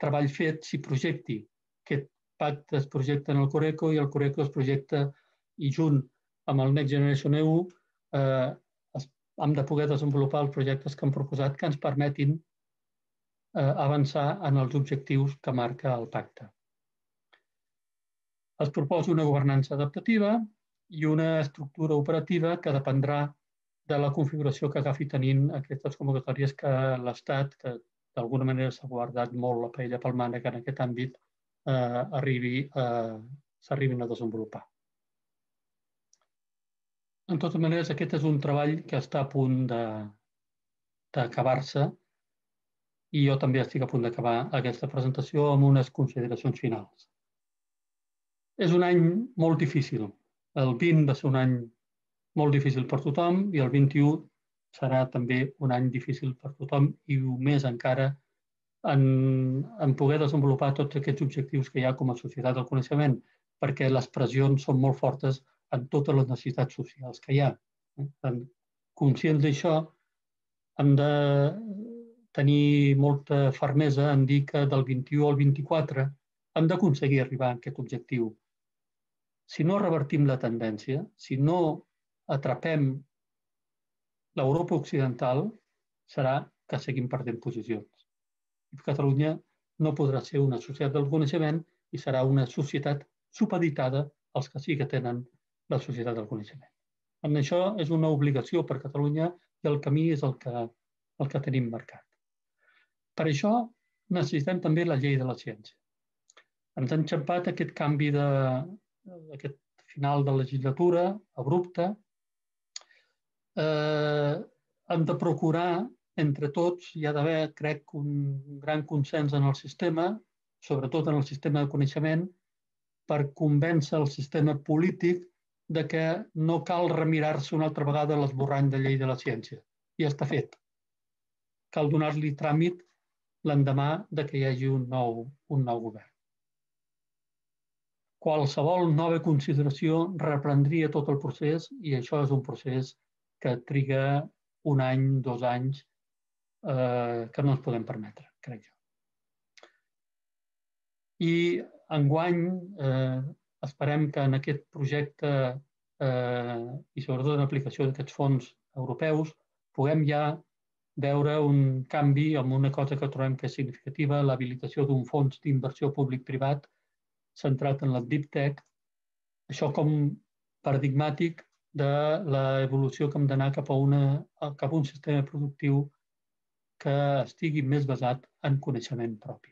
treball fet s'hi projecti, aquest Pacte es projecta en el CORECO i el CORECO es projecta i junt amb el Next Generation E U hem de poder desenvolupar els projectes que hem proposat que ens permetin avançar en els objectius que marca el pacte. Es proposa una governança adaptativa i una estructura operativa que dependrà de la configuració que agafi tenint aquestes convocatòries que l'Estat, que d'alguna manera s'ha guardat molt la paella pel mànec en aquest àmbit, s'arribin a desenvolupar. En totes maneres, aquest és un treball que està a punt d'acabar-se i jo també estic a punt d'acabar aquesta presentació amb unes consideracions finals. És un any molt difícil. El vint va ser un any molt difícil per tothom i el vint-i-u serà també un any difícil per tothom i més encara en poder desenvolupar tots aquests objectius que hi ha com a societat del coneixement, perquè les pressions són molt fortes en totes les necessitats socials que hi ha. Conscients d'això, hem de tenir molta fermesa en dir que del vint-i-u al vint-i-quatre hem d'aconseguir arribar a aquest objectiu. Si no revertim la tendència, si no atrapem l'Europa occidental, serà que seguim perdent posicions. Catalunya no podrà ser una societat del coneixement i serà una societat supeditada als que sí que tenen la societat del coneixement. En això és una obligació per Catalunya i el camí és el que tenim marcat. Per això necessitem també la llei de la ciència. Ens han xampat aquest canvi d'aquest final de legislatura abrupte. Hem de procurar entre tots hi ha d'haver, crec, un gran consens en el sistema, sobretot en el sistema de coneixement, per convèncer el sistema polític que no cal remirar-se una altra vegada l'esborrany de llei de la ciència. I està fet. Cal donar-li tràmit l'endemà que hi hagi un nou govern. Qualsevol nova consideració reprendria tot el procés i això és un procés que triga un any, dos anys, que no ens podem permetre, crec jo. I enguany esperem que en aquest projecte i sobretot en l'aplicació d'aquests fons europeus puguem ja veure un canvi en una cosa que trobem que és significativa, l'habilitació d'un fons d'inversió públic-privat centrat en la deep tech. Això com paradigmàtic de l'evolució que hem d'anar cap a un sistema productiu que estigui més basat en coneixement propi.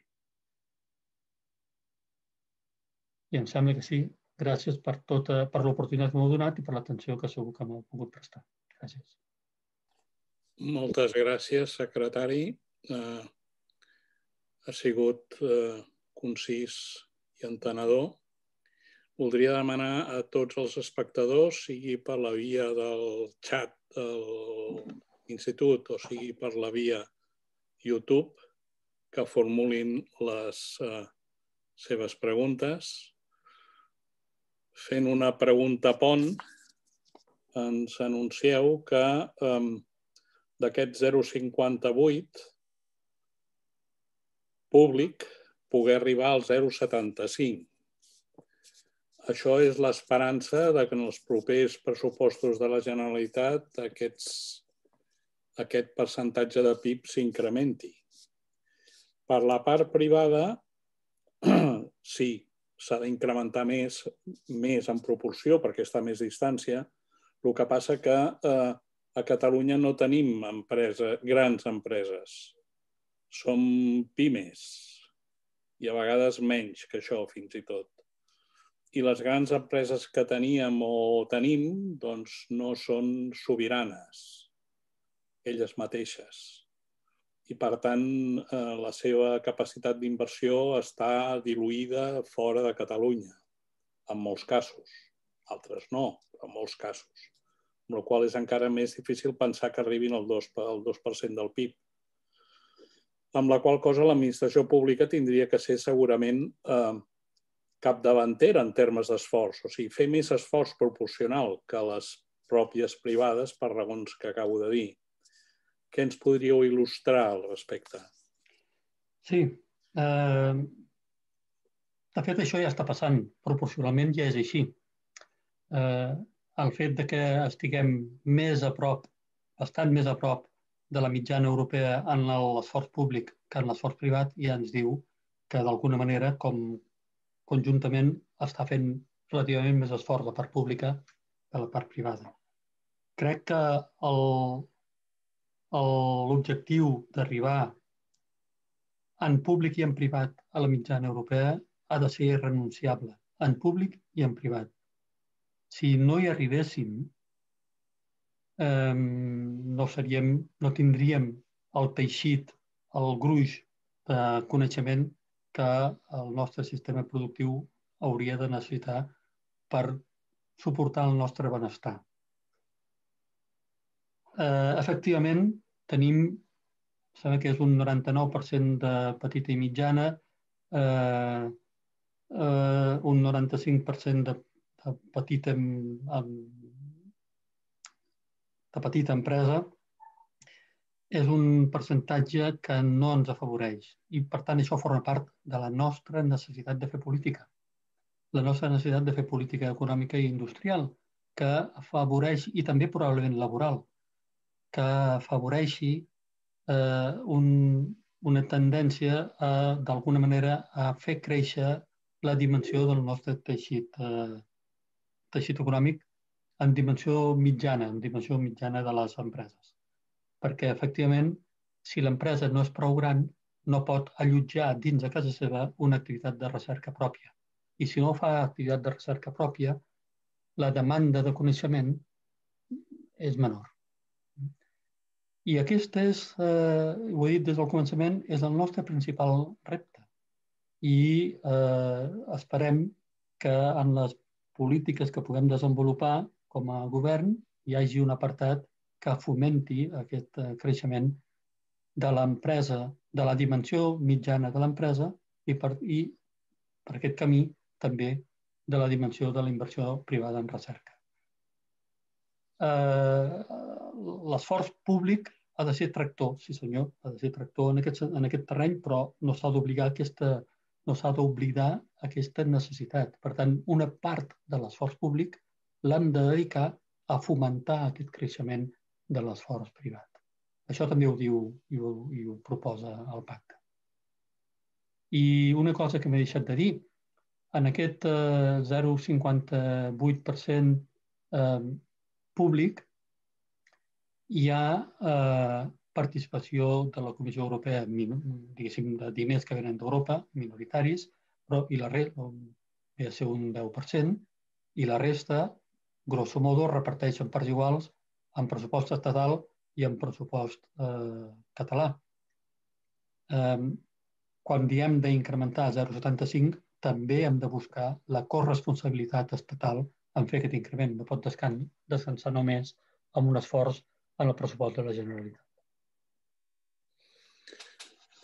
I em sembla que sí. Gràcies per l'oportunitat que m'heu donat i per l'atenció que segur que m'heu pogut prestar. Gràcies. Moltes gràcies, secretari. Ha sigut concís i entenedor. Voldria demanar a tots els espectadors, sigui per la via del xat de l'institut o sigui per la via YouTube, que formulin les seves preguntes. Fent una pregunta pont, ens anuncieu que d'aquest zero coma cinquanta-vuit públic poder arribar al zero coma setanta-cinc. Això és l'esperança que en els propers pressupostos de la Generalitat aquest percentatge de P I B s'incrementi. Per la part privada, sí, s'ha d'incrementar més en proporció perquè està a més distància. El que passa és que a Catalunya no tenim grans empreses. Som pimes i a vegades menys que això fins i tot. I les grans empreses que teníem o tenim doncs no són sobiranes, elles mateixes. I, per tant, la seva capacitat d'inversió està diluïda fora de Catalunya, en molts casos. Altres no, però en molts casos. Amb la qual cosa és encara més difícil pensar que arribin al dos per cent del P I B. Amb la qual cosa l'administració pública tindria que ser segurament capdavantera en termes d'esforç, o sigui, fer més esforç proporcional que les pròpies privades per raons que acabo de dir. Què ens podríeu il·lustrar al respecte? Sí. De fet, això ja està passant. Proporcionalment ja és així. El fet que estiguem més a prop, bastant més a prop de la mitjana europea en l'esforç públic que en l'esforç privat ja ens diu que d'alguna manera, com conjuntament està fent relativament més esforç la part pública que la part privada. Crec que l'objectiu d'arribar en públic i en privat a la mitjana europea ha de ser irrenunciable, en públic i en privat. Si no hi arribéssim, no tindríem el teixit, el gruix de coneixement que el nostre sistema productiu hauria de necessitar per suportar el nostre benestar. Efectivament, tenim, sabem que és un noranta-nou per cent de petita i mitjana, un noranta-cinc per cent de petita empresa, és un percentatge que no ens afavoreix i, per tant, això forma part de la nostra necessitat de fer política, la nostra necessitat de fer política econòmica i industrial, que afavoreix, i també probablement laboral, que afavoreixi una tendència, d'alguna manera, a fer créixer la dimensió del nostre teixit econòmic en dimensió mitjana, en dimensió mitjana de les empreses. Perquè, efectivament, si l'empresa no és prou gran, no pot allotjar dins de casa seva una activitat de recerca pròpia. I si no fa activitat de recerca pròpia, la demanda de coneixement és menor. I aquest és, ho he dit des del començament, és el nostre principal repte. I esperem que en les polítiques que puguem desenvolupar com a govern hi hagi un apartat que fomenti aquest creixement de l'empresa, de la dimensió mitjana de l'empresa i, per aquest camí, també de la dimensió de la inversió privada en recerca. L'esforç públic ha de ser tractor, sí senyor, ha de ser tractor en aquest terreny, però no s'ha d'oblidar aquesta necessitat. Per tant, una part de l'esforç públic l'hem de dedicar a fomentar aquest creixement de l'esforç privat. Això també ho diu i ho proposa el pacte. I una cosa que m'he deixat de dir, en aquest zero coma cinquanta-vuit per cent públic hi ha participació de la Comissió Europea, diguéssim, de diners que venen d'Europa, minoritaris, però i la resta, ve a ser un deu per cent, i la resta, grosso modo, reparteix en parts iguals en pressupost estatal i en pressupost català. Quan diem d'incrementar a zero coma setanta-cinc, també hem de buscar la corresponsabilitat estatal en fer aquest increment. No pot descansar només amb un esforç en el pressupost de la Generalitat.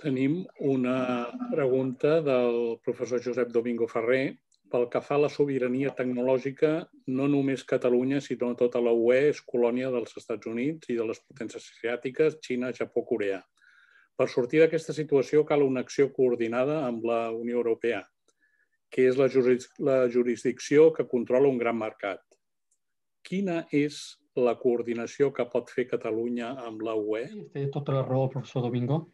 Tenim una pregunta del professor Josep Domingo Ferrer pel que fa a la sobirania tecnològica. No només Catalunya, sinó tota la U E és colònia dels Estats Units i de les potències asiàtiques, Xina, Japó, Corea. Per sortir d'aquesta situació cal una acció coordinada amb la Unió Europea, que és la jurisdicció que controla un gran mercat. Quina és la coordinació que pot fer Catalunya amb la U E? Té tota la raó el professor Domingo,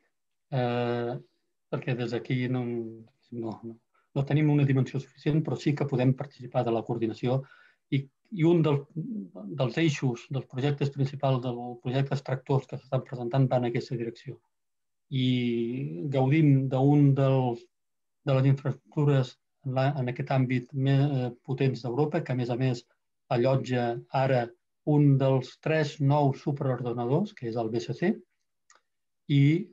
perquè des d'aquí no tenim una dimensió suficient, però sí que podem participar de la coordinació. I un dels eixos, dels projectes principals, dels projectes tractors que s'estan presentant va en aquesta direcció. I gaudim d'un de les infraestructures en aquest àmbit més potents d'Europa, que a més a més allotja ara un dels tres nous superordenadors, que és el B S C, i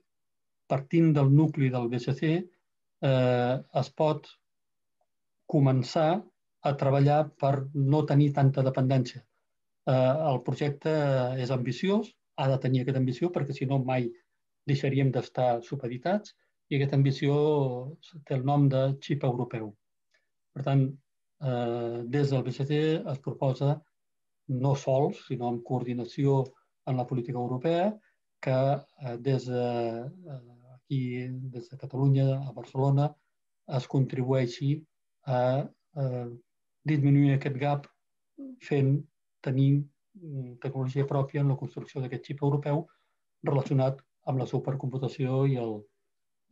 partint del nucli del B S C, es pot començar a treballar per no tenir tanta dependència. El projecte és ambiciós, ha de tenir aquesta ambició, perquè si no mai deixaríem d'estar supeditats, i aquesta ambició té el nom de xip europeu. Per tant, des del B S C es proposa no sols, sinó amb coordinació en la política europea, que des de Catalunya a Barcelona es contribueixi a disminuir aquest gap fent tenir tecnologia pròpia en la construcció d'aquest xip europeu relacionat amb la supercomputació i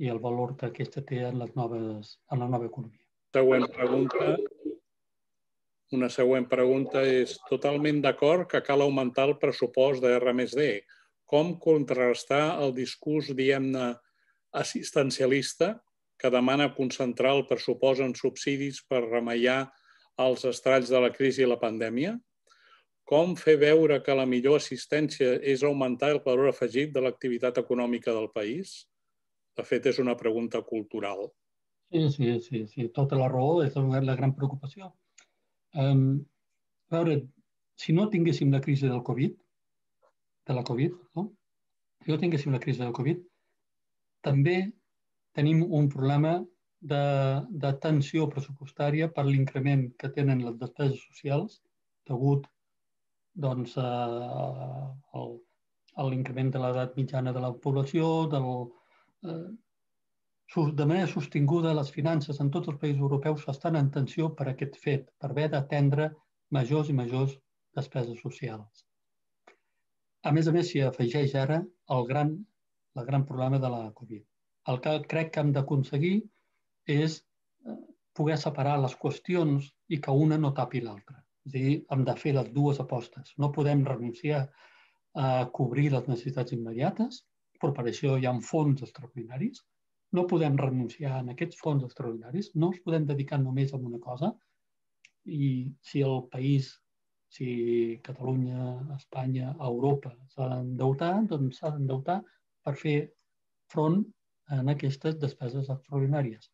el valor que aquesta té en la nova economia. Següent pregunta. Una següent pregunta és totalment d'acord que cal augmentar el pressupost de erre més de. Com contrarrestar el discurs, diguem-ne, assistencialista que demana concentrar el pressupost en subsidis per remeiar els estralls de la crisi i la pandèmia? Com fer veure que la millor assistència és augmentar el valor afegit de l'activitat econòmica del país? De fet, és una pregunta cultural. Sí, sí, sí. Tota la raó és la gran preocupació. A veure, si no tinguéssim la crisi del Covid, de la Covid, si no tinguéssim la crisi del Covid, també tenim un problema de tensió pressupostària per l'increment que tenen les despeses socials degut a l'increment de l'edat mitjana de la població, de manera sostinguda les finances en tots els països europeus estan en tensió per aquest fet, per haver d'atendre majors i majors despeses socials. A més a més, s'hi afegeix ara el gran el gran problema de la Covid. El que crec que hem d'aconseguir és poder separar les qüestions i que una no tapi l'altra. És a dir, hem de fer les dues apostes. No podem renunciar a cobrir les necessitats immediates, però per això hi ha fons extraordinaris. No podem renunciar a aquests fons extraordinaris, no els podem dedicar només a una cosa. I si el país, si Catalunya, Espanya, Europa s'ha d'endeutar, doncs s'ha d'endeutar per fer front a aquestes despeses extraordinàries.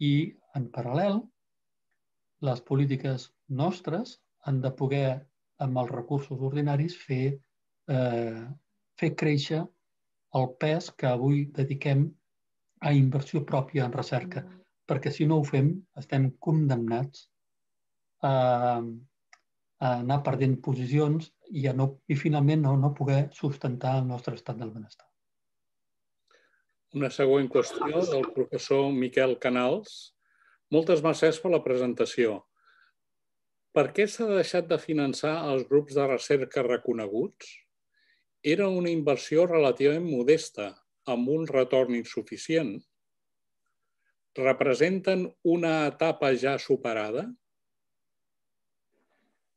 I, en paral·lel, les polítiques nostres han de poder, amb els recursos ordinaris, fer créixer el pes que avui dediquem a inversió pròpia en recerca, perquè si no ho fem estem condemnats a anar perdent posicions i finalment no poder sustentar el nostre estat del benestar. Una següent qüestió del professor Miquel Canals. Moltes gràcies per la presentació. Per què s'ha deixat de finançar els grups de recerca reconeguts? Era una inversió relativament modesta, amb un retorn insuficient. Representen una etapa ja superada?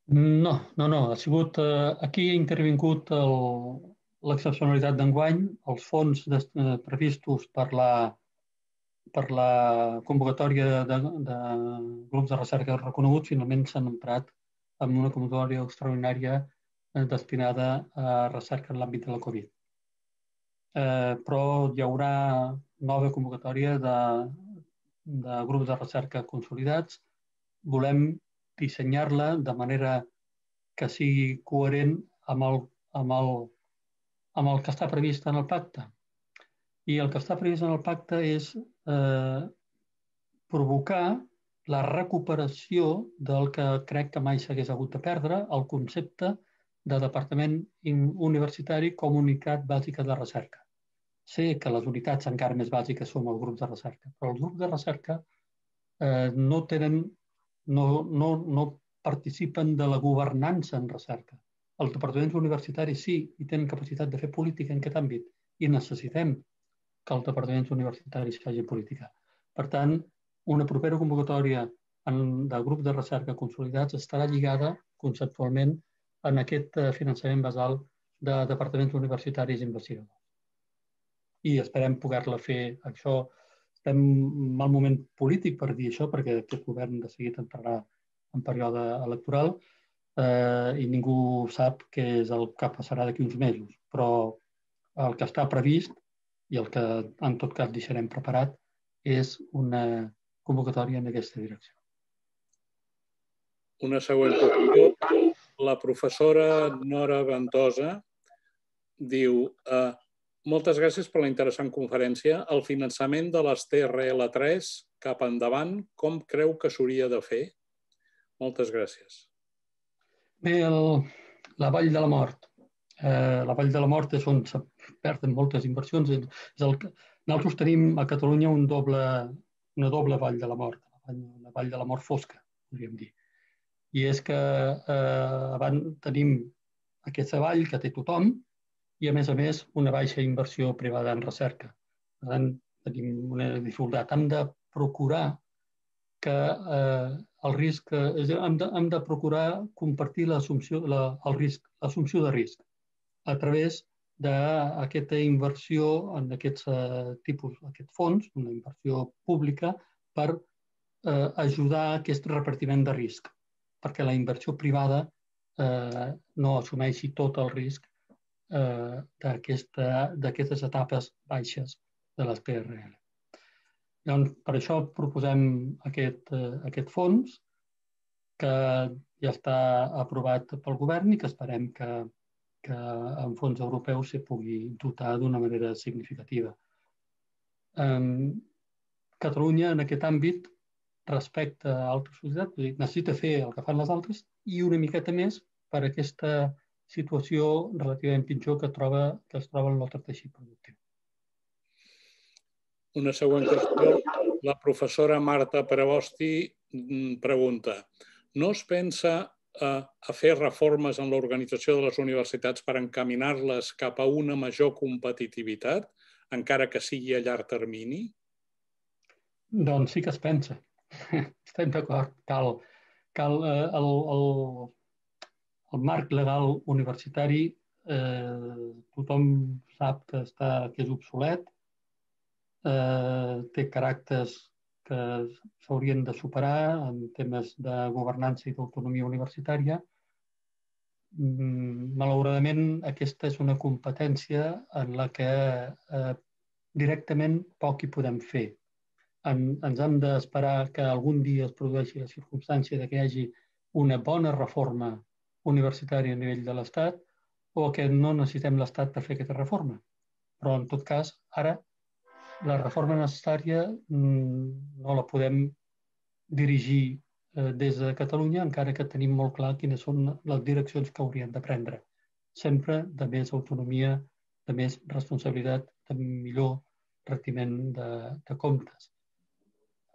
No, no, no. Ha sigut, aquí ha intervingut l'excepcionalitat d'enguany, els fons previstos per la, per la convocatòria de, de grups de recerca reconeguts, finalment s'han emprat amb una convocatòria extraordinària destinada a recerca en l'àmbit de la Covid. Però hi haurà nova convocatòria de, de grups de recerca consolidats. Volem dissenyar-la de manera que sigui coherent amb el, amb, el, amb el que està previst en el pacte. I el que està previst en el pacte és eh, provocar la recuperació del que crec que mai s'hagués hagut de perdre, el concepte de departament universitari com unitat bàsica de recerca. Sé que les unitats encara més bàsiques són els grups de recerca, però els grups de recerca eh, no tenen... No, no, no participen de la governança en recerca. Els departaments universitaris sí, i tenen capacitat de fer política en aquest àmbit, i necessitem que els departaments universitaris facin política. Per tant, una propera convocatòria de grups de recerca consolidats estarà lligada conceptualment en aquest finançament basal de departaments universitaris i investigadors. I esperem poder-la fer això. Estem en mal moment polític per dir això, perquè aquest govern de seguit entrarà en període electoral eh, i ningú sap què és el que passarà d'aquí uns mesos. Però el que està previst i el que en tot cas deixarem preparat és una convocatòria en aquesta direcció. Una següent qüestió. La professora Nora Ventosa diu... Eh, Moltes gràcies per la interessant conferència. El finançament de les T R L tres cap endavant, com creu que s'hauria de fer? Moltes gràcies. Bé, el, la Vall de la Mort. Eh, la Vall de la Mort és on se perden moltes inversions. És el que, nosaltres tenim a Catalunya un doble, una doble Vall de la Mort, una Vall de la Mort fosca, podríem dir. I és que eh, abans tenim aquesta vall que té tothom, i, a més a més, una baixa inversió privada en recerca. Per tant, tenim una dificultat. Hem de procurar que eh, el risc... És dir, hem, de, hem de procurar compartir l'assumpció la, de risc a través d'aquesta inversió en aquests eh, tipus, aquests fons, una inversió pública, per eh, ajudar a aquest repartiment de risc, perquè la inversió privada eh, no assumeixi tot el risc d'aquestes etapes baixes de les T R L. Llavors, per això proposem aquest, aquest fons que ja està aprovat pel govern i que esperem que, que en fons europeus s'hi pugui dotar d'una manera significativa. En Catalunya, en aquest àmbit, respecte a altres societats, necessita fer el que fan les altres i una miqueta més per aquesta situació relativament pitjor que es troba el nostre teixit productiu. Una següent qüestió. La professora Marta Prebosti pregunta: no es pensa a fer reformes en l'organització de les universitats per encaminar-les cap a una major competitivitat, encara que sigui a llarg termini? Doncs sí que es pensa. Estem d'acord. Cal... cal el, el... El marc legal universitari, eh, tothom sap que, està, que és obsolet, eh, té caràcters que s'haurien de superar en temes de governança i d'autonomia universitària. Malauradament, aquesta és una competència en la que eh, directament poc hi podem fer. En, ens hem d'esperar que algun dia es produeixi la circumstància de que hi hagi una bona reforma universitari a nivell de l'Estat o que no necessitem l'Estat per fer aquesta reforma. Però, en tot cas, ara la reforma necessària no la podem dirigir des de Catalunya, encara que tenim molt clar quines són les direccions que hauríem de prendre. Sempre de més autonomia, de més responsabilitat, de millor retiment de, de comptes.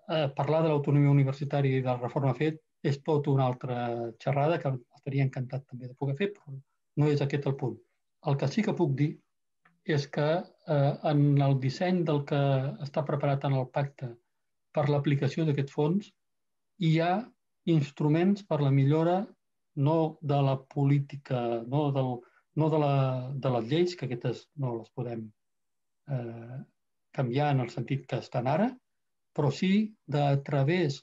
Eh, parlar de l'autonomia universitària i de la reforma fet és tota una altra xerrada que estaria encantat també de poder fer, però no és aquest el punt. El que sí que puc dir és que eh, en el disseny del que està preparat en el pacte per l'aplicació d'aquest fons hi ha instruments per la millora no de la política, no de les lleis, que aquestes no les podem canviar en el sentit que estan ara, però sí a través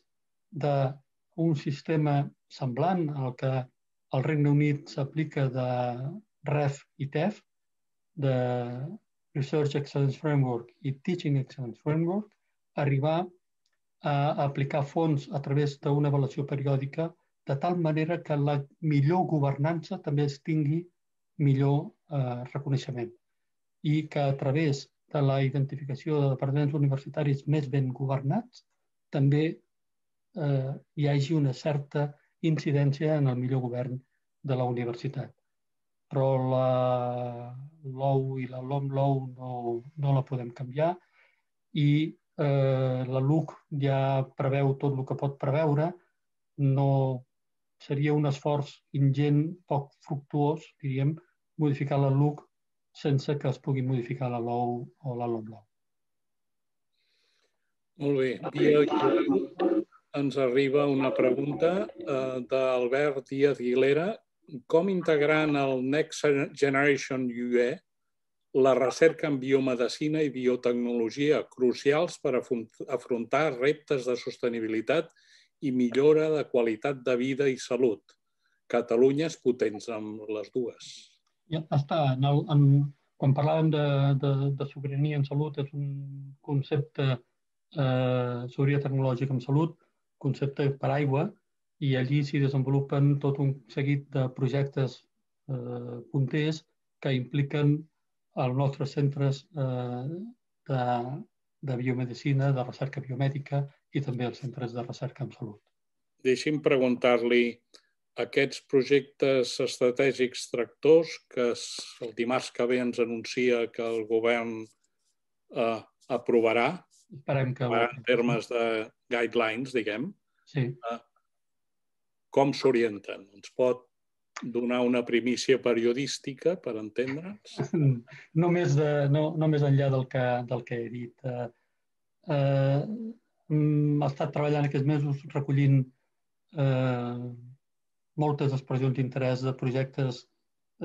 d'un sistema semblant al que al Regne Unit s'aplica de REF i TEF, de Research Excellence Framework i Teaching Excellence Framework, arribar a aplicar fons a través d'una avaluació periòdica de tal manera que la millor governança també es tingui millor reconeixement i que a través de la identificació de departaments universitaris més ben governats també hi hagi una certa incidència en el millor govern de la universitat. Però la LOU i la LOMLOU no la podem canviar i la LUC ja preveu tot el que pot preveure. Seria un esforç ingent, poc fructuós, diríem, modificar la LUC sense que es pugui modificar la LOU o la LOMLOU. Molt bé. Ens arriba una pregunta d'Albert Díaz Aguilera. Com integrar en el Next Generation E U la recerca en biomedicina i biotecnologia crucials per afrontar reptes de sostenibilitat i millora de qualitat de vida i salut? Catalunya és potent amb les dues. Ja està. Quan parlàvem de sobirania en salut, és un concepte, sobirania tecnològica en salut, concepte paraigua, i allí s'hi desenvolupen tot un seguit de projectes punters que impliquen els nostres centres de biomedicina, de recerca biomèdica i també els centres de recerca en salut. Deixi'm preguntar-li, aquests projectes estratègics tractors que el dimarts que ve ens anuncia que el govern aprovarà en termes de guidelines, diguem, com s'orienten? Ens pot donar una primícia periodística per entendre'ns? No més enllà del que he dit. Hem estat treballant aquests mesos recollint moltes expressions d'interès de projectes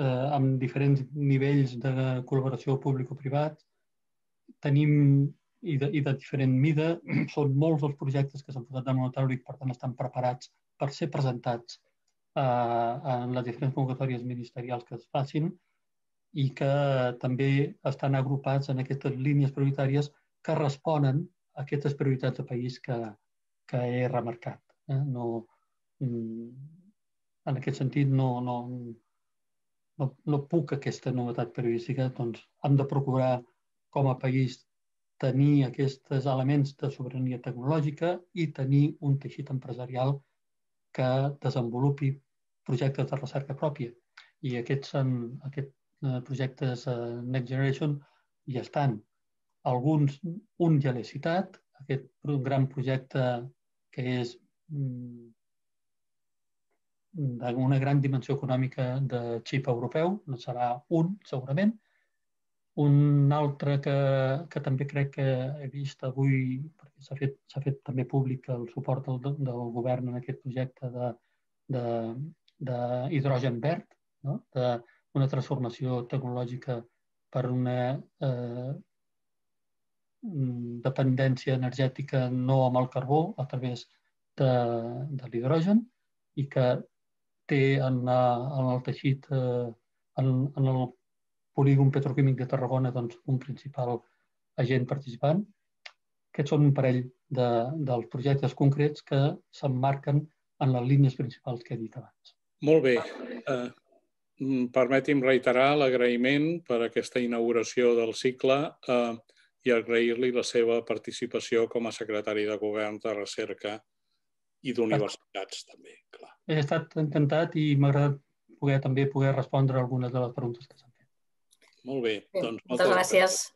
amb diferents nivells de col·laboració público-privat. Tenim i de diferent mida. Són molts els projectes que s'han posat damunt la taula i, per tant, estan preparats per ser presentats en les diferents convocatòries ministerials que es facin i que també estan agrupats en aquestes línies prioritàries que responen a aquestes prioritats de país que he remarcat. En aquest sentit, no puc aquesta novetat periodística. Hem de procurar, com a país, tenir aquests elements de sobirania tecnològica i tenir un teixit empresarial que desenvolupi projectes de recerca pròpia. I aquests projectes Next Generation ja estan. Alguns, un ja l'he citat, aquest gran projecte que és d'una gran dimensió econòmica de xip europeu, no serà un, segurament. Un altre que també crec que he vist avui, perquè s'ha fet també públic el suport del govern en aquest projecte d'hidrogen verd, una transformació tecnològica per una dependència energètica no amb el carbó a través de l'hidrogen i que té en el teixit, en el polígon petroquímic de Tarragona, un principal agent participant. Aquests són un parell dels projectes concrets que s'emmarquen en les línies principals que he dit abans. Molt bé. Permeti'm reiterar l'agraïment per aquesta inauguració del cicle i agrair-li la seva participació com a secretari de Govern de Recerca i d'Universitats, també. He estat encantat i m'ha agradat també poder respondre algunes de les preguntes que s'han fet. Molt bé, doncs moltes gràcies.